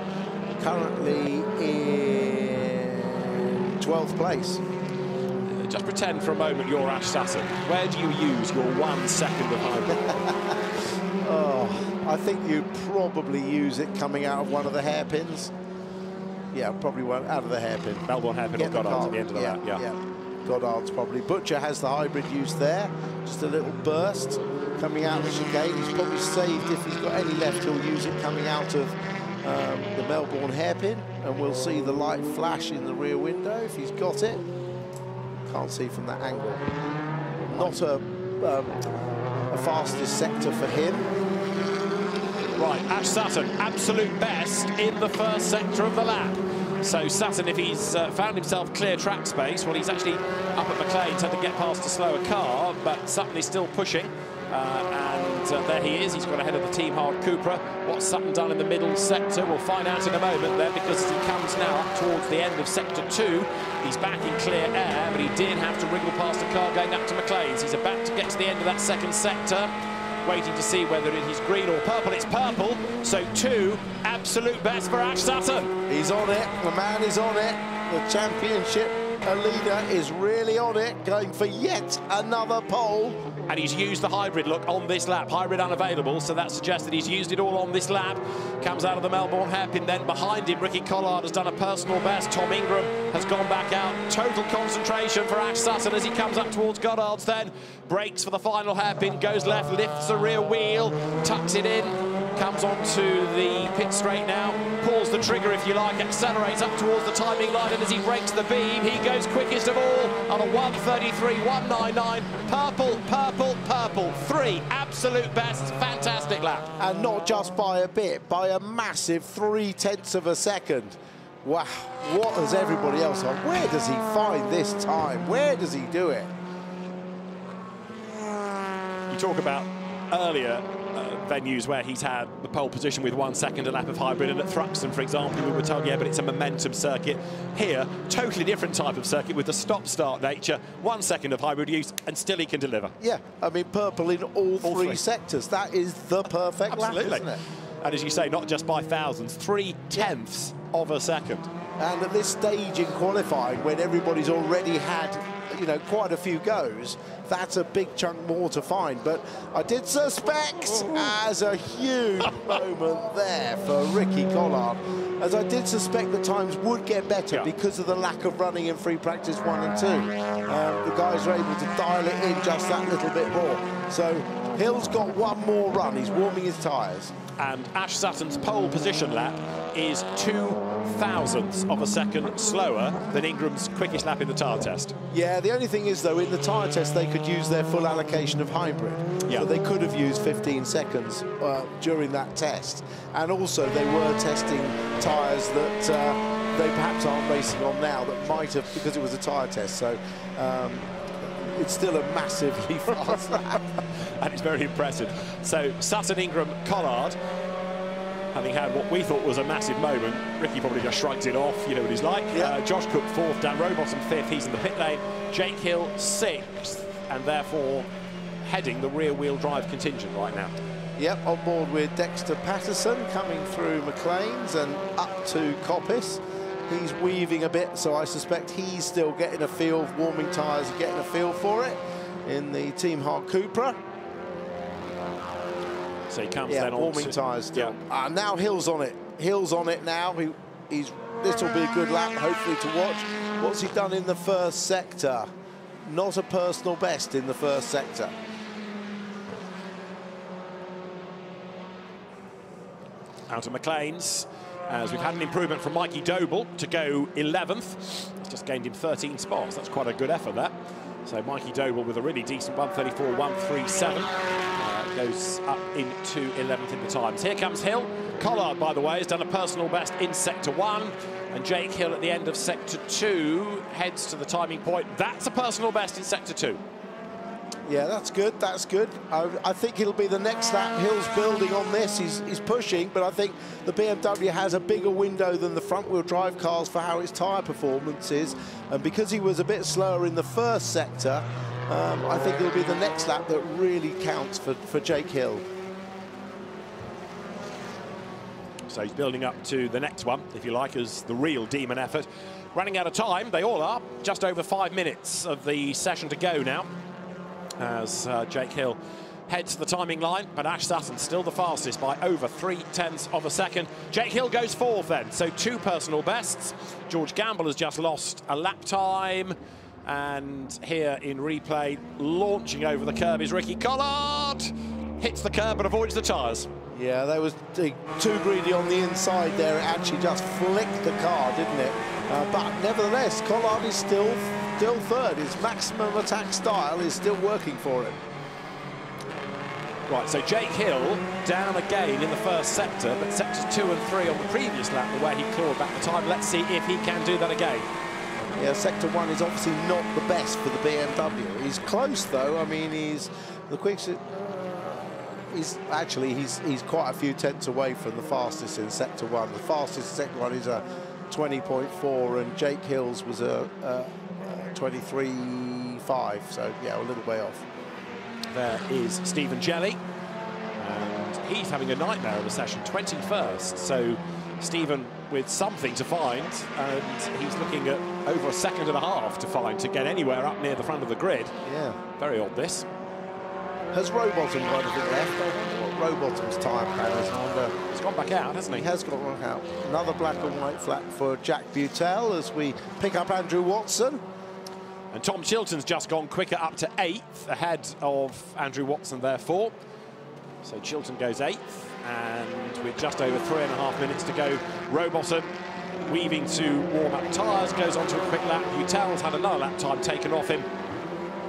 currently in twelfth place. Just pretend for a moment you're Ash Sutton. Where do you use your one second of hybrid? Oh, I think you probably use it coming out of one of the hairpins. Yeah, probably went out of the hairpin. Melbourne Hairpin or Goddard's at the end of the yeah, lap, yeah. yeah. Goddard's probably. Butcher has the hybrid use there. Just a little burst coming out of the chicane. He's probably saved if he's got any left. He'll use it coming out of um, the Melbourne Hairpin, and we'll see the light flash in the rear window if he's got it. Can't see from that angle. Not a, um, a fastest sector for him. Right, Ash Sutton, absolute best in the first sector of the lap. So Sutton, if he's uh, found himself clear track space, well, he's actually up at McLean's, had to get past a slower car, but Sutton is still pushing. Uh, and uh, there he is. He's got ahead of the Team Hard Cupra. What's Sutton done in the middle sector? We'll find out in a moment there, because as he comes now up towards the end of sector two, he's back in clear air, but he did have to wriggle past a car going up to McLean's. He's about to get to the end of that second sector, waiting to see whether it is green or purple. It's purple, so two absolute best for Ash Sutton. He's on it. The man is on it. The championship leader is really on it, going for yet another pole. And he's used the hybrid, look, on this lap. Hybrid unavailable, so that suggests that he's used it all on this lap. Comes out of the Melbourne Hairpin then. Behind him, Ricky Collard has done a personal best. Tom Ingram has gone back out. Total concentration for Ash Sutton as he comes up towards Goddard's then. Brakes for the final hairpin, goes left, lifts the rear wheel, tucks it in, comes onto the pit straight now, pulls the trigger, if you like, accelerates up towards the timing line, and as he breaks the beam, he goes quickest of all on a one thirty-three one ninety-nine. Purple, purple, purple. Three absolute bests. Fantastic lap. And not just by a bit, by a massive three-tenths of a second. Wow, what has everybody else on? Where does he find this time? Where does he do it? You talk about earlier Uh, venues where he's had the pole position with one second a lap of hybrid, and at Thruxton, for example, we were told, yeah, but it's a momentum circuit. Here, totally different type of circuit with the stop-start nature, one second of hybrid use, and still he can deliver. Yeah, I mean, purple in all, all three, three sectors. That is the perfect Absolutely. lap, isn't it? And as you say, not just by thousands, three-tenths yeah. of a second. And at this stage in qualifying, when everybody's already had, you know, quite a few goes, that's a big chunk more to find. But I did suspect as a huge moment there for Ricky Collard, as I did suspect the times would get better yeah. because of the lack of running in free practice one and two. Um, the guys were able to dial it in just that little bit more. So Hill's got one more run. He's warming his tyres. And Ash Sutton's pole position lap is two thousandths of a second slower than Ingram's quickest lap in the tyre test. Yeah, the only thing is, though, in the tyre test, they could use their full allocation of hybrid. Yeah. So they could have used fifteen seconds uh, during that test. And also, they were testing tyres that uh, they perhaps aren't racing on now that might have, because it was a tyre test. So um, it's still a massively fast lap. And it's very impressive. So Sutton, Ingram, Collard, having had what we thought was a massive moment. Ricky probably just shrugged it off, you know what he's like. Yeah. Uh, Josh Cook fourth, Dan Rowbottom fifth, he's in the pit lane. Jake Hill sixth, and therefore heading the rear-wheel drive contingent right now. Yep, on board with Dexter Patterson, coming through McLean's and up to Coppice. He's weaving a bit, so I suspect he's still getting a feel, warming tyres, getting a feel for it in the Team Hard Cupra. So he comes yeah, then on warming tyres still. Yeah. Uh, now Hill's on it. Hill's on it now. He, he's, this will be a good lap, hopefully, to watch. What's he done in the first sector? Not a personal best in the first sector. Out of McLean's, as we've had an improvement from Mikey Doble to go eleventh. He's just gained him thirteen spots. That's quite a good effort, that. So Mikey Doble with a really decent one thirty-four one thirty-seven. Goes up into eleventh in the times. Here comes Hill. Collard, by the way, has done a personal best in sector one, and Jake Hill at the end of sector two heads to the timing point. That's a personal best in sector two. Yeah, that's good. That's good. I, I think it'll be the next lap. Hill's building on this. He's, he's pushing, but I think the B M W has a bigger window than the front-wheel drive cars for how its tyre performance is, and because he was a bit slower in the first sector. Um, I think it'll be the next lap that really counts for, for Jake Hill. So he's building up to the next one, if you like, as the real demon effort. Running out of time, they all are. Just over five minutes of the session to go now, as uh, Jake Hill heads to the timing line, but Ash Sutton still the fastest by over three tenths of a second. Jake Hill goes fourth then, so two personal bests. George Gamble has just lost a lap time. And here in replay, launching over the curb is Ricky Collard. Hits the curb but avoids the tyres. Yeah, that was too greedy on the inside there. It actually just flicked the car, didn't it? Uh, but nevertheless, Collard is still, still third. His maximum attack style is still working for him. Right, so Jake Hill down again in the first sector, but sectors two and three on the previous lap, the way he clawed back the time. Let's see if he can do that again. Yeah, sector one is obviously not the best for the B M W. He's close, though. I mean, he's the quickest. He's actually he's he's quite a few tenths away from the fastest in sector one. The fastest sector one is a twenty point four, and Jake Hill's was a, a twenty-three point five. So yeah, a little way off. There is Stephen Jelley, and he's having a nightmare of a session, twenty-first. So Stephen with something to find, and he's looking at over a second and a half to find to get anywhere up near the front of the grid. Yeah. Very odd, this. Has Rowbottom got anything left? Rowbottom's tyre power. He's gone back out, hasn't he? He has gone back out. Another black and white flat for Jack Buttel as we pick up Andrew Watson. And Tom Chilton's just gone quicker up to eighth, ahead of Andrew Watson, therefore. So Chilton goes eighth. And with just over three and a half minutes to go, Rowbottom weaving to warm up tyres, goes on to a quick lap. Buttel's had another lap time taken off him.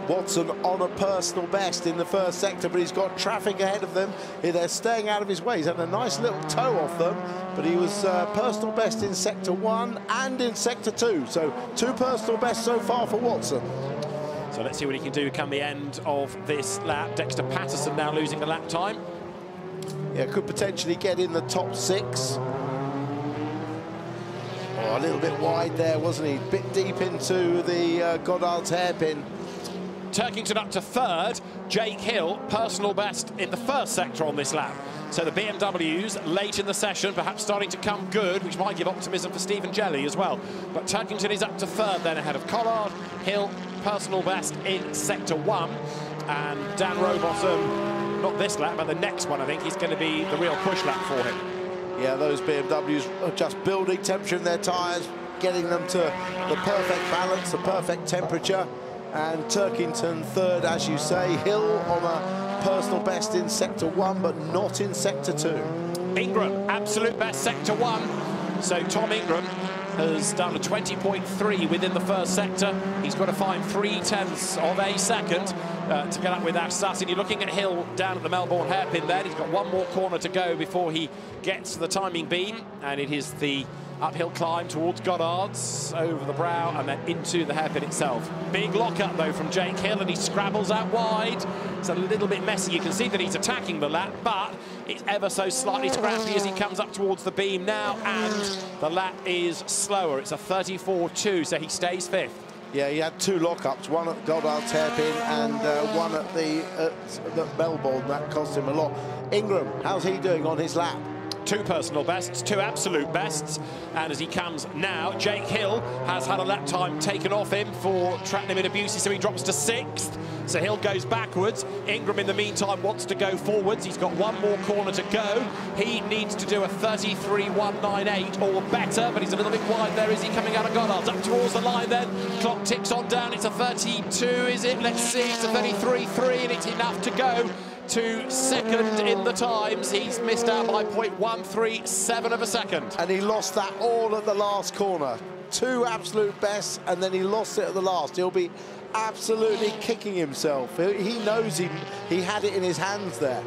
Watson on a personal best in the first sector, but he's got traffic ahead of them. They're staying out of his way. He's had a nice little tow off them, but he was uh, personal best in sector one and in sector two. So two personal bests so far for Watson. So let's see what he can do come the end of this lap. Dexter Patterson now losing the lap time. Yeah, could potentially get in the top six. Oh, a little bit wide there, wasn't he? Bit deep into the uh, Goddard's hairpin. Turkington up to third. Jake Hill, personal best in the first sector on this lap. So the B M Ws late in the session, perhaps starting to come good, which might give optimism for Stephen Jelley as well. But Turkington is up to third then, ahead of Collard. Hill, personal best in sector one. And Dan Rowbottom, not this lap, but the next one, I think, is going to be the real push lap for him. Yeah, those B M Ws are just building temperature in their tyres, getting them to the perfect balance, the perfect temperature. And Turkington third, as you say. Hill on a personal best in sector one, but not in sector two. Ingram, absolute best sector one. So Tom Ingram has done a twenty point three within the first sector. He's got to find three-tenths of a second uh, to get up with Ash Sutton. You're looking at Hill down at the Melbourne Hairpin there. He's got one more corner to go before he gets to the timing beam, and it is the uphill climb towards Goddard's, over the brow and then into the hairpin itself. Big lock-up, though, from Jake Hill, and he scrabbles out wide. It's a little bit messy. You can see that he's attacking the lap, but it's ever so slightly scrappy as he comes up towards the beam now, and the lap is slower. It's a thirty-four two, so he stays fifth. Yeah, he had two lock-ups, one at Goddard's hairpin and uh, one at the, at the Melbourne. That cost him a lot. Ingram, how's he doing on his lap? Two personal bests, two absolute bests, and as he comes now, Jake Hill has had a lap time taken off him for track limit abuse, so he drops to sixth. So Hill goes backwards. Ingram, in the meantime, wants to go forwards. He's got one more corner to go. He needs to do a thirty-three one ninety-eight or better, but he's a little bit wide there. Is he coming out of Goddard's? Up towards the line then. Clock ticks on down. It's a thirty-two, is it? Let's see. It's a thirty-three three, and it's enough to go to second in the times. He's missed out by point one three seven of a second. And he lost that all at the last corner. Two absolute bests, and then he lost it at the last. He'll be absolutely kicking himself. He knows he, he had it in his hands there.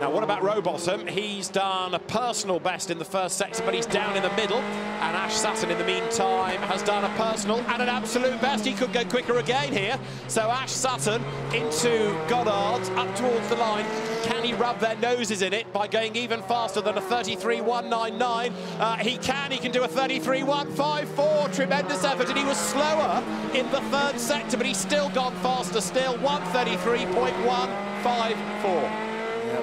Now, what about Rowbottom? He's done a personal best in the first sector, but he's down in the middle. And Ash Sutton, in the meantime, has done a personal and an absolute best. He could go quicker again here. So Ash Sutton into Goddard's, up towards the line. Can he rub their noses in it by going even faster than a thirty-three one ninety-nine? Uh, he can. He can do a thirty-three one fifty-four. Tremendous effort. And he was slower in the third sector, but he's still gone faster still. one thirty-three one fifty-four.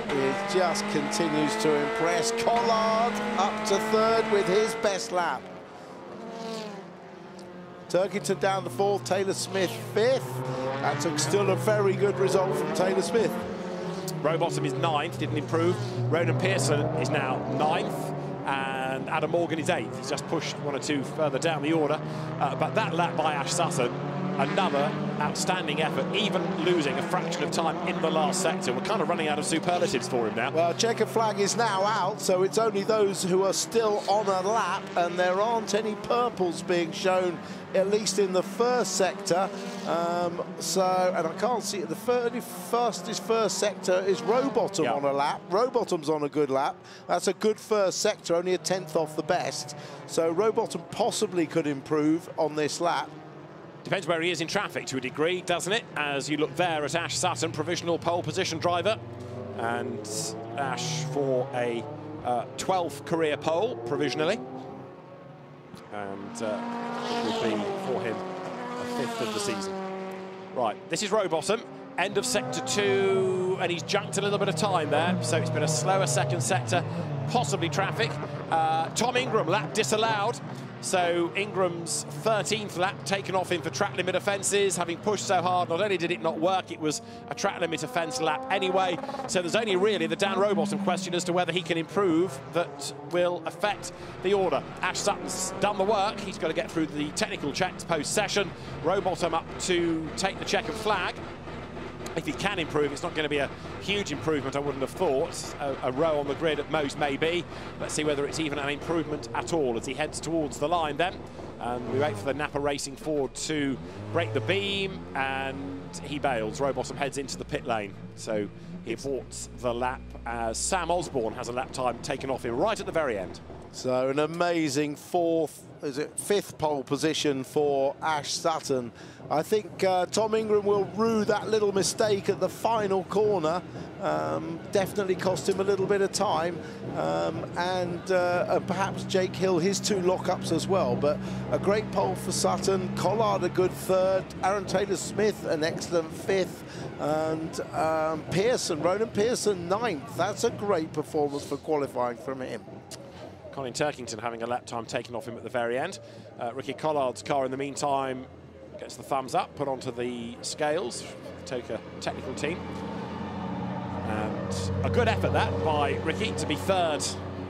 It just continues to impress. Collard up to third with his best lap. Turkington down the fourth, Taylor-Smith fifth. That's still a very good result from Taylor-Smith. Rowbottom is ninth, didn't improve. Ronan Pearson is now ninth, and Adam Morgan is eighth. He's just pushed one or two further down the order. Uh, but that lap by Ash Sutton, another outstanding effort, even losing a fraction of time in the last sector. We're kind of running out of superlatives for him now. Well, checkered flag is now out, so it's only those who are still on a lap, and there aren't any purples being shown, at least in the first sector. Um, so, and I can't see it. The thirty-first first sector is Rowbottom yep. on a lap. Rowbottom's on a good lap. That's a good first sector, only a tenth off the best. So Rowbottom possibly could improve on this lap. Depends where he is in traffic to a degree, doesn't it? As you look there at Ash Sutton, provisional pole position driver. And Ash for a uh, twelfth career pole, provisionally. And uh, it would be for him a fifth of the season. Right, this is Rowbottom, end of sector two, and he's junked a little bit of time there. So it's been a slower second sector, possibly traffic. Uh, Tom Ingram, lap disallowed. So Ingram's thirteenth lap taken off him for track limit offences. Having pushed so hard, not only did it not work, it was a track limit offence lap anyway. So there's only really the Dan Rowbottom question as to whether he can improve that will affect the order. Ash Sutton's done the work. He's got to get through the technical checks post-session. Rowbottom up to take the check and flag. If he can improve, it's not going to be a huge improvement, I wouldn't have thought. A, a row on the grid at most, maybe. Let's see whether it's even an improvement at all as he heads towards the line then. And we wait for the Napa Racing Ford to break the beam, and he bails. Rowbottom heads into the pit lane. So he aborts the lap as Sam Osborne has a lap time taken off him right at the very end. So an amazing fourth, is it fifth pole position for Ash Sutton. I think uh, Tom Ingram will rue that little mistake at the final corner. Um, definitely cost him a little bit of time. Um, and, uh, and perhaps Jake Hill, his two lock-ups as well. But a great pole for Sutton. Collard a good third. Aaron Taylor-Smith an excellent fifth. And um, Pearson, Ronan Pearson, ninth. That's a great performance for qualifying from him. Colin Turkington having a lap time taken off him at the very end. Uh, Ricky Collard's car, in the meantime, gets the thumbs up, put onto the scales, Toka technical team. And a good effort that by Ricky to be third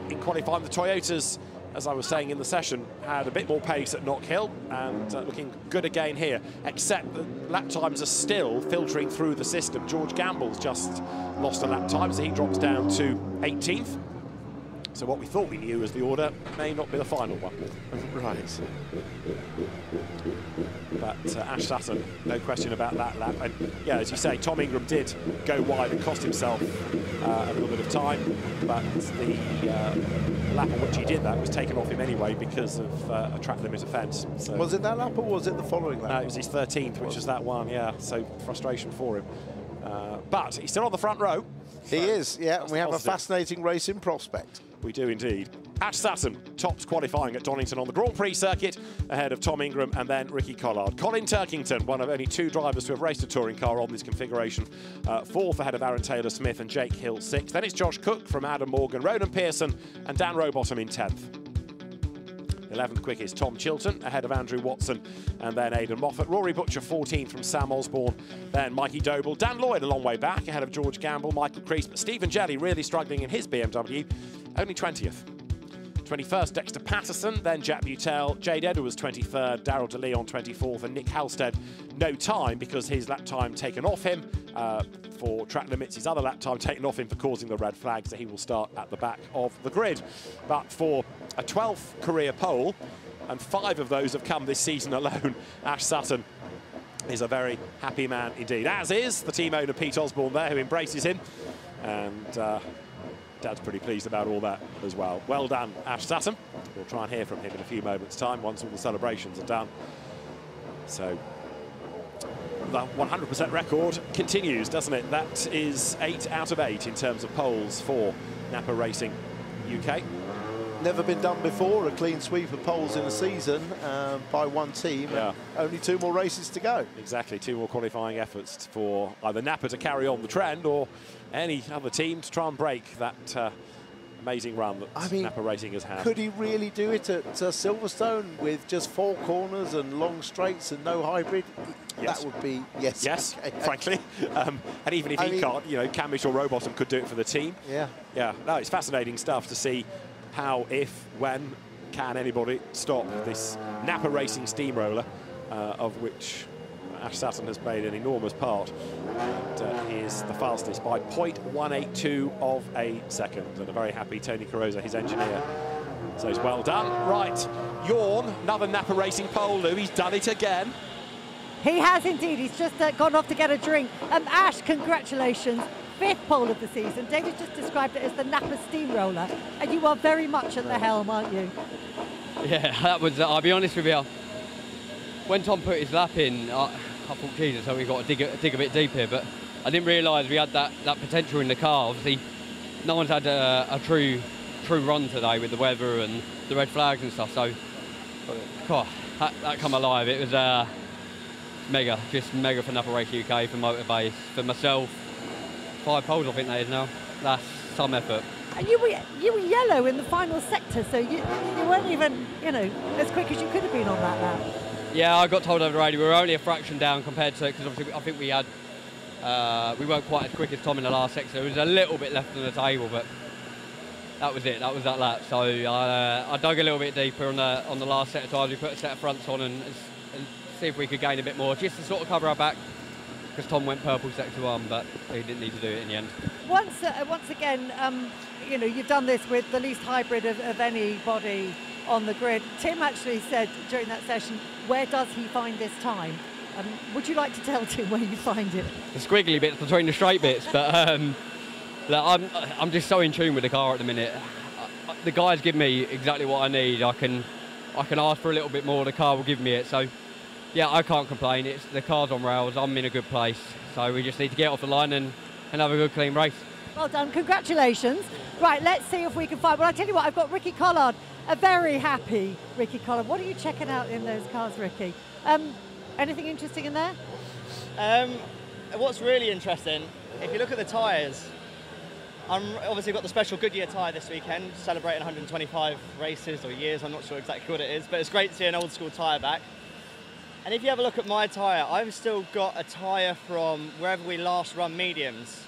in qualifying. The Toyotas, as I was saying in the session, had a bit more pace at Knockhill, and uh, looking good again here, except the lap times are still filtering through the system. George Gamble's just lost a lap time, so he drops down to eighteenth. So what we thought we knew as the order may not be the final one. Right. But uh, Ash Sutton, no question about that lap. And yeah, as you say, Tom Ingram did go wide and cost himself uh, a little bit of time, but the uh, lap on which he did that was taken off him anyway because of uh, a track limit offence. So was it that lap or was it the following lap? No, it was his thirteenth, which was that one, yeah. So frustration for him. Uh, but he's still on the front row. He is, yeah. We have a fascinating race in prospect. We do indeed. Ash Sutton tops qualifying at Donington on the Grand Prix circuit ahead of Tom Ingram and then Ricky Collard. Colin Turkington, one of only two drivers to have raced a touring car on this configuration, uh, fourth ahead of Aaron Taylor-Smith and Jake Hill, sixth. Then it's Josh Cook from Adam Morgan, Ronan Pearson and Dan Rowbottom in tenth. eleventh quick is Tom Chilton, ahead of Andrew Watson, and then Aidan Moffat. Rory Butcher, fourteenth from Sam Osborne, then Mikey Doble. Dan Lloyd a long way back, ahead of George Gamble, Michael Crees, but Stephen Jelley really struggling in his B M W, only twentieth. twenty-first, Dexter Patterson, then Jack Butel. Jade Edwards, twenty-third, Daryl De Leon, twenty-fourth, and Nick Halstead, no time because his lap time taken off him uh, for track limits. His other lap time taken off him for causing the red flag, so he will start at the back of the grid. But for a twelfth career pole, and five of those have come this season alone, Ash Sutton is a very happy man indeed, as is the team owner Pete Osborne there, who embraces him. And... Uh, Dad's pretty pleased about all that as well. Well done, Ash Sutton. We'll try and hear from him in a few moments' time once all the celebrations are done. So the one hundred percent record continues, doesn't it? That is eight out of eight in terms of poles for Napa Racing U K. Never been done before, a clean sweep of poles in a season uh, by one team. Yeah. Only two more races to go. Exactly, two more qualifying efforts for either Napa to carry on the trend or any other team to try and break that uh, amazing run that I mean, Napa Racing has had. Could he really do it at uh, Silverstone with just four corners and long straights and no hybrid? Yes. That would be yes. Yes, okay. Frankly. Um, and even if I he mean, can't, you know, Cammish or Rowbottom could do it for the team. Yeah. Yeah. No, it's fascinating stuff to see how, if, when, can anybody stop this Napa Racing steamroller, uh, of which Ash Sutton has played an enormous part, and uh, he is the fastest by point one eight two of a second. And a very happy Tony Carosa, his engineer, says well done. Right, Yawn, another Napa Racing pole, Lou, he's done it again. He has indeed, he's just uh, gone off to get a drink. Um, Ash, congratulations. Fifth pole of the season. David just described it as the Napa steamroller, and you are very much at the helm, aren't you? Yeah, that was, uh, I'll be honest with you, when Tom put his lap in, I, I thought, Jesus, so we've got to dig a, dig a bit deep here, but I didn't realise we had that, that potential in the car. Obviously, no one's had a, a true true run today with the weather and the red flags and stuff, so God, that, that come alive. It was uh, mega, just mega for Napa Racing U K, for Motorbase, for myself. Five poles, I think that is now. That's some effort. And you were, you were yellow in the final sector, so you, you weren't even, you know, as quick as you could have been on that lap. Yeah, I got told over the radio we were only a fraction down compared to, because obviously I think we had, uh, we weren't quite as quick as Tom in the last sector. There was a little bit left on the table, but that was it, that was that lap. So uh, I dug a little bit deeper on the, on the last set of tyres. We put a set of fronts on and, and see if we could gain a bit more, just to sort of cover our back, because Tom went purple sector one, but he didn't need to do it in the end. Once, uh, once again, um, you know, you've done this with the least hybrid of, of anybody on the grid. Tim actually said during that session, where does he find this time? Um, would you like to tell Tim where you find it? The squiggly bits between the straight bits, but um, I'm, I'm just so in tune with the car at the minute. The guys give me exactly what I need. I can, I can ask for a little bit more, the car will give me it. So yeah, I can't complain. It's, the car's on rails, I'm in a good place. So we just need to get off the line and, and have a good clean race. Well done, congratulations. Right, let's see if we can find, well I'll tell you what, I've got Ricky Collard. A very happy Ricky Collard. What are you checking out in those cars, Ricky? Um, anything interesting in there? Um, what's really interesting, if you look at the tyres, I'm obviously got the special Goodyear tyre this weekend, celebrating one hundred twenty-five races or years, I'm not sure exactly what it is, but it's great to see an old school tyre back. And if you have a look at my tyre, I've still got a tyre from wherever we last run mediums.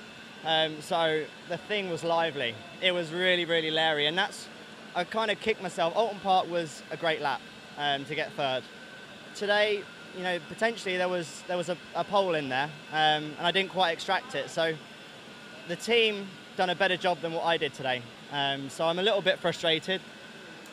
Um, so the thing was lively. It was really, really leery, and that's, I kind of kicked myself. Alton Park was a great lap um, to get third. Today, you know, potentially there was there was a, a pole in there, um, and I didn't quite extract it. So the team done a better job than what I did today. Um, so I'm a little bit frustrated,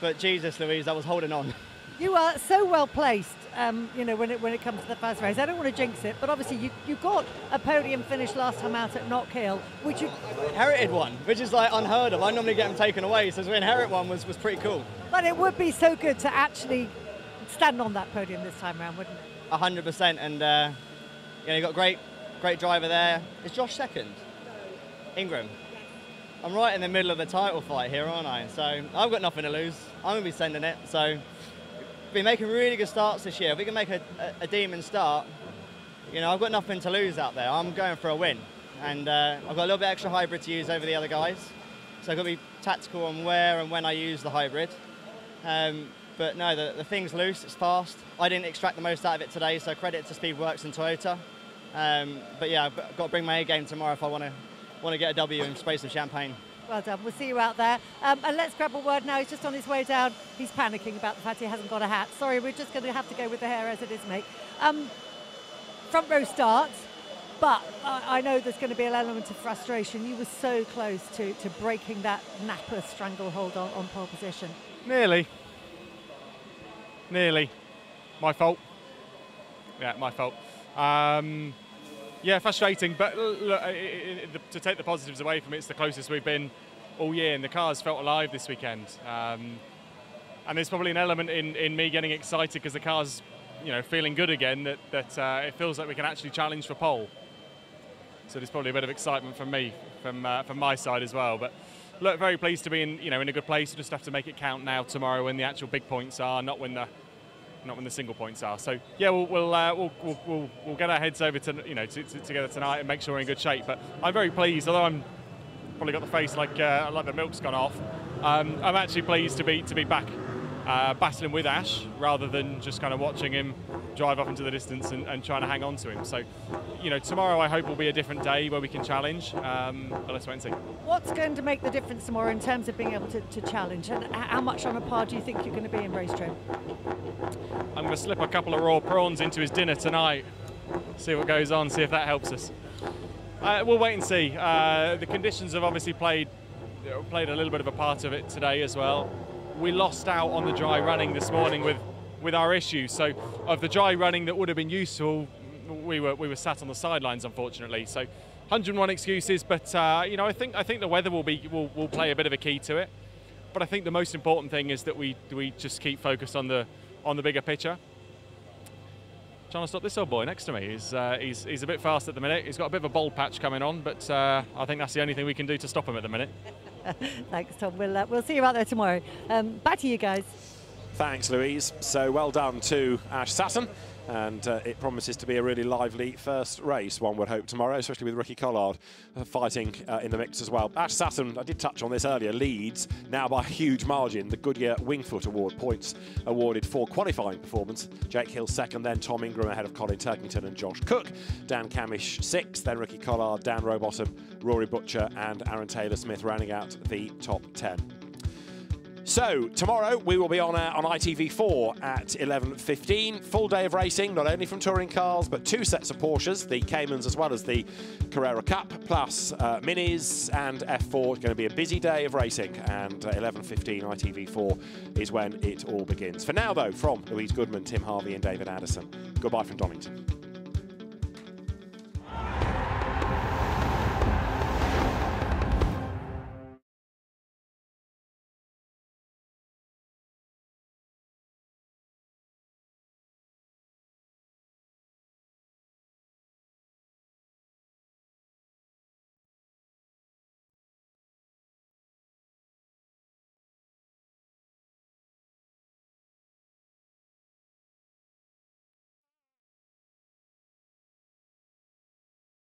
but Jesus Louise, I was holding on. You are so well placed, um, you know, when it, when it comes to the fast race. I don't want to jinx it, but obviously you, you got a podium finish last time out at Knockhill, which you... I inherited one, which is like unheard of. I normally get them taken away, so to inherit one was, was pretty cool. But it would be so good to actually stand on that podium this time around, wouldn't it? one hundred percent, and uh, you know, you've got a great, great driver there. Is Josh second? Ingram. I'm right in the middle of the title fight here, aren't I? So I've got nothing to lose. I'm going to be sending it, so... Been making really good starts this year. If we can make a, a, a demon start, you know, I've got nothing to lose out there. I'm going for a win, and uh, I've got a little bit extra hybrid to use over the other guys, so I've got to be tactical on where and when I use the hybrid. Um, but no, the, the thing's loose, it's fast. I didn't extract the most out of it today, so credit to Speedworks and Toyota. Um, but yeah, I've got to bring my A game tomorrow if I want to want to get a W and spray some champagne. Well done. We'll see you out there. Um, and let's grab a word now. He's just on his way down. He's panicking about the fact he hasn't got a hat. Sorry, we're just going to have to go with the hair as it is, mate. Um, front row start, but I, I know there's going to be an element of frustration. You were so close to, to breaking that Napa stranglehold on, on pole position. Nearly. Nearly. My fault. Yeah, my fault. Um... Yeah, frustrating, but look, it, it, to take the positives away from it, it's the closest we've been all year, and the car's felt alive this weekend. Um, and there's probably an element in, in me getting excited because the car's, you know, feeling good again, that, that uh, it feels like we can actually challenge for pole. So there's probably a bit of excitement from me, from uh, from my side as well. But look, very pleased to be in, you know, in a good place. We just have to make it count now tomorrow when the actual big points are, not when the not when the single points are. So yeah, we'll we'll, uh, we'll, we'll, we'll, we'll get our heads over to, you know, to, to, together tonight and make sure we're in good shape. But I'm very pleased, although I'm probably got the face like uh, like the milk's gone off. Um, I'm actually pleased to be to be back uh, battling with Ash rather than just kind of watching him drive up into the distance and, and trying to hang on to him. So, you know, tomorrow I hope will be a different day where we can challenge. Um, but let's wait and see. What's going to make the difference tomorrow in terms of being able to, to challenge, and how much on a par do you think you're going to be in race train? I'm going to slip a couple of raw prawns into his dinner tonight, see what goes on, see if that helps us. Uh, we'll wait and see. Uh, the conditions have obviously played, played a little bit of a part of it today as well. We lost out on the dry running this morning with, with our issues, so of the dry running that would have been useful, we were, we were sat on the sidelines, unfortunately. So one hundred and one excuses, but uh, you know, I think, I think the weather will, be, will, will play a bit of a key to it. But I think the most important thing is that we, we just keep focused on the on the bigger picture. Trying to stop this old boy next to me. He's, uh, he's, he's a bit fast at the minute. He's got a bit of a bald patch coming on, but uh, I think that's the only thing we can do to stop him at the minute. Thanks, Tom. We'll, uh, we'll see you out there tomorrow. Um, back to you guys. Thanks, Louise. So well done to Ash Sutton. And uh, it promises to be a really lively first race, one would hope, tomorrow, especially with Ricky Collard uh, fighting uh, in the mix as well. Ash Sutton, I did touch on this earlier, leads now by a huge margin. The Goodyear Wingfoot Award points awarded for qualifying performance. Jake Hill second, then Tom Ingram ahead of Colin Turkington and Josh Cook. Dan Cammish sixth, then Ricky Collard, Dan Rowbottom, Rory Butcher and Aaron Taylor-Smith rounding out the top ten. So, tomorrow we will be on uh, on I T V four at eleven fifteen. Full day of racing, not only from touring cars, but two sets of Porsches, the Caymans as well as the Carrera Cup, plus uh, Minis and F four. It's going to be a busy day of racing, and eleven fifteen uh, I T V four is when it all begins. For now, though, from Louise Goodman, Tim Harvey and David Addison, goodbye from Donington.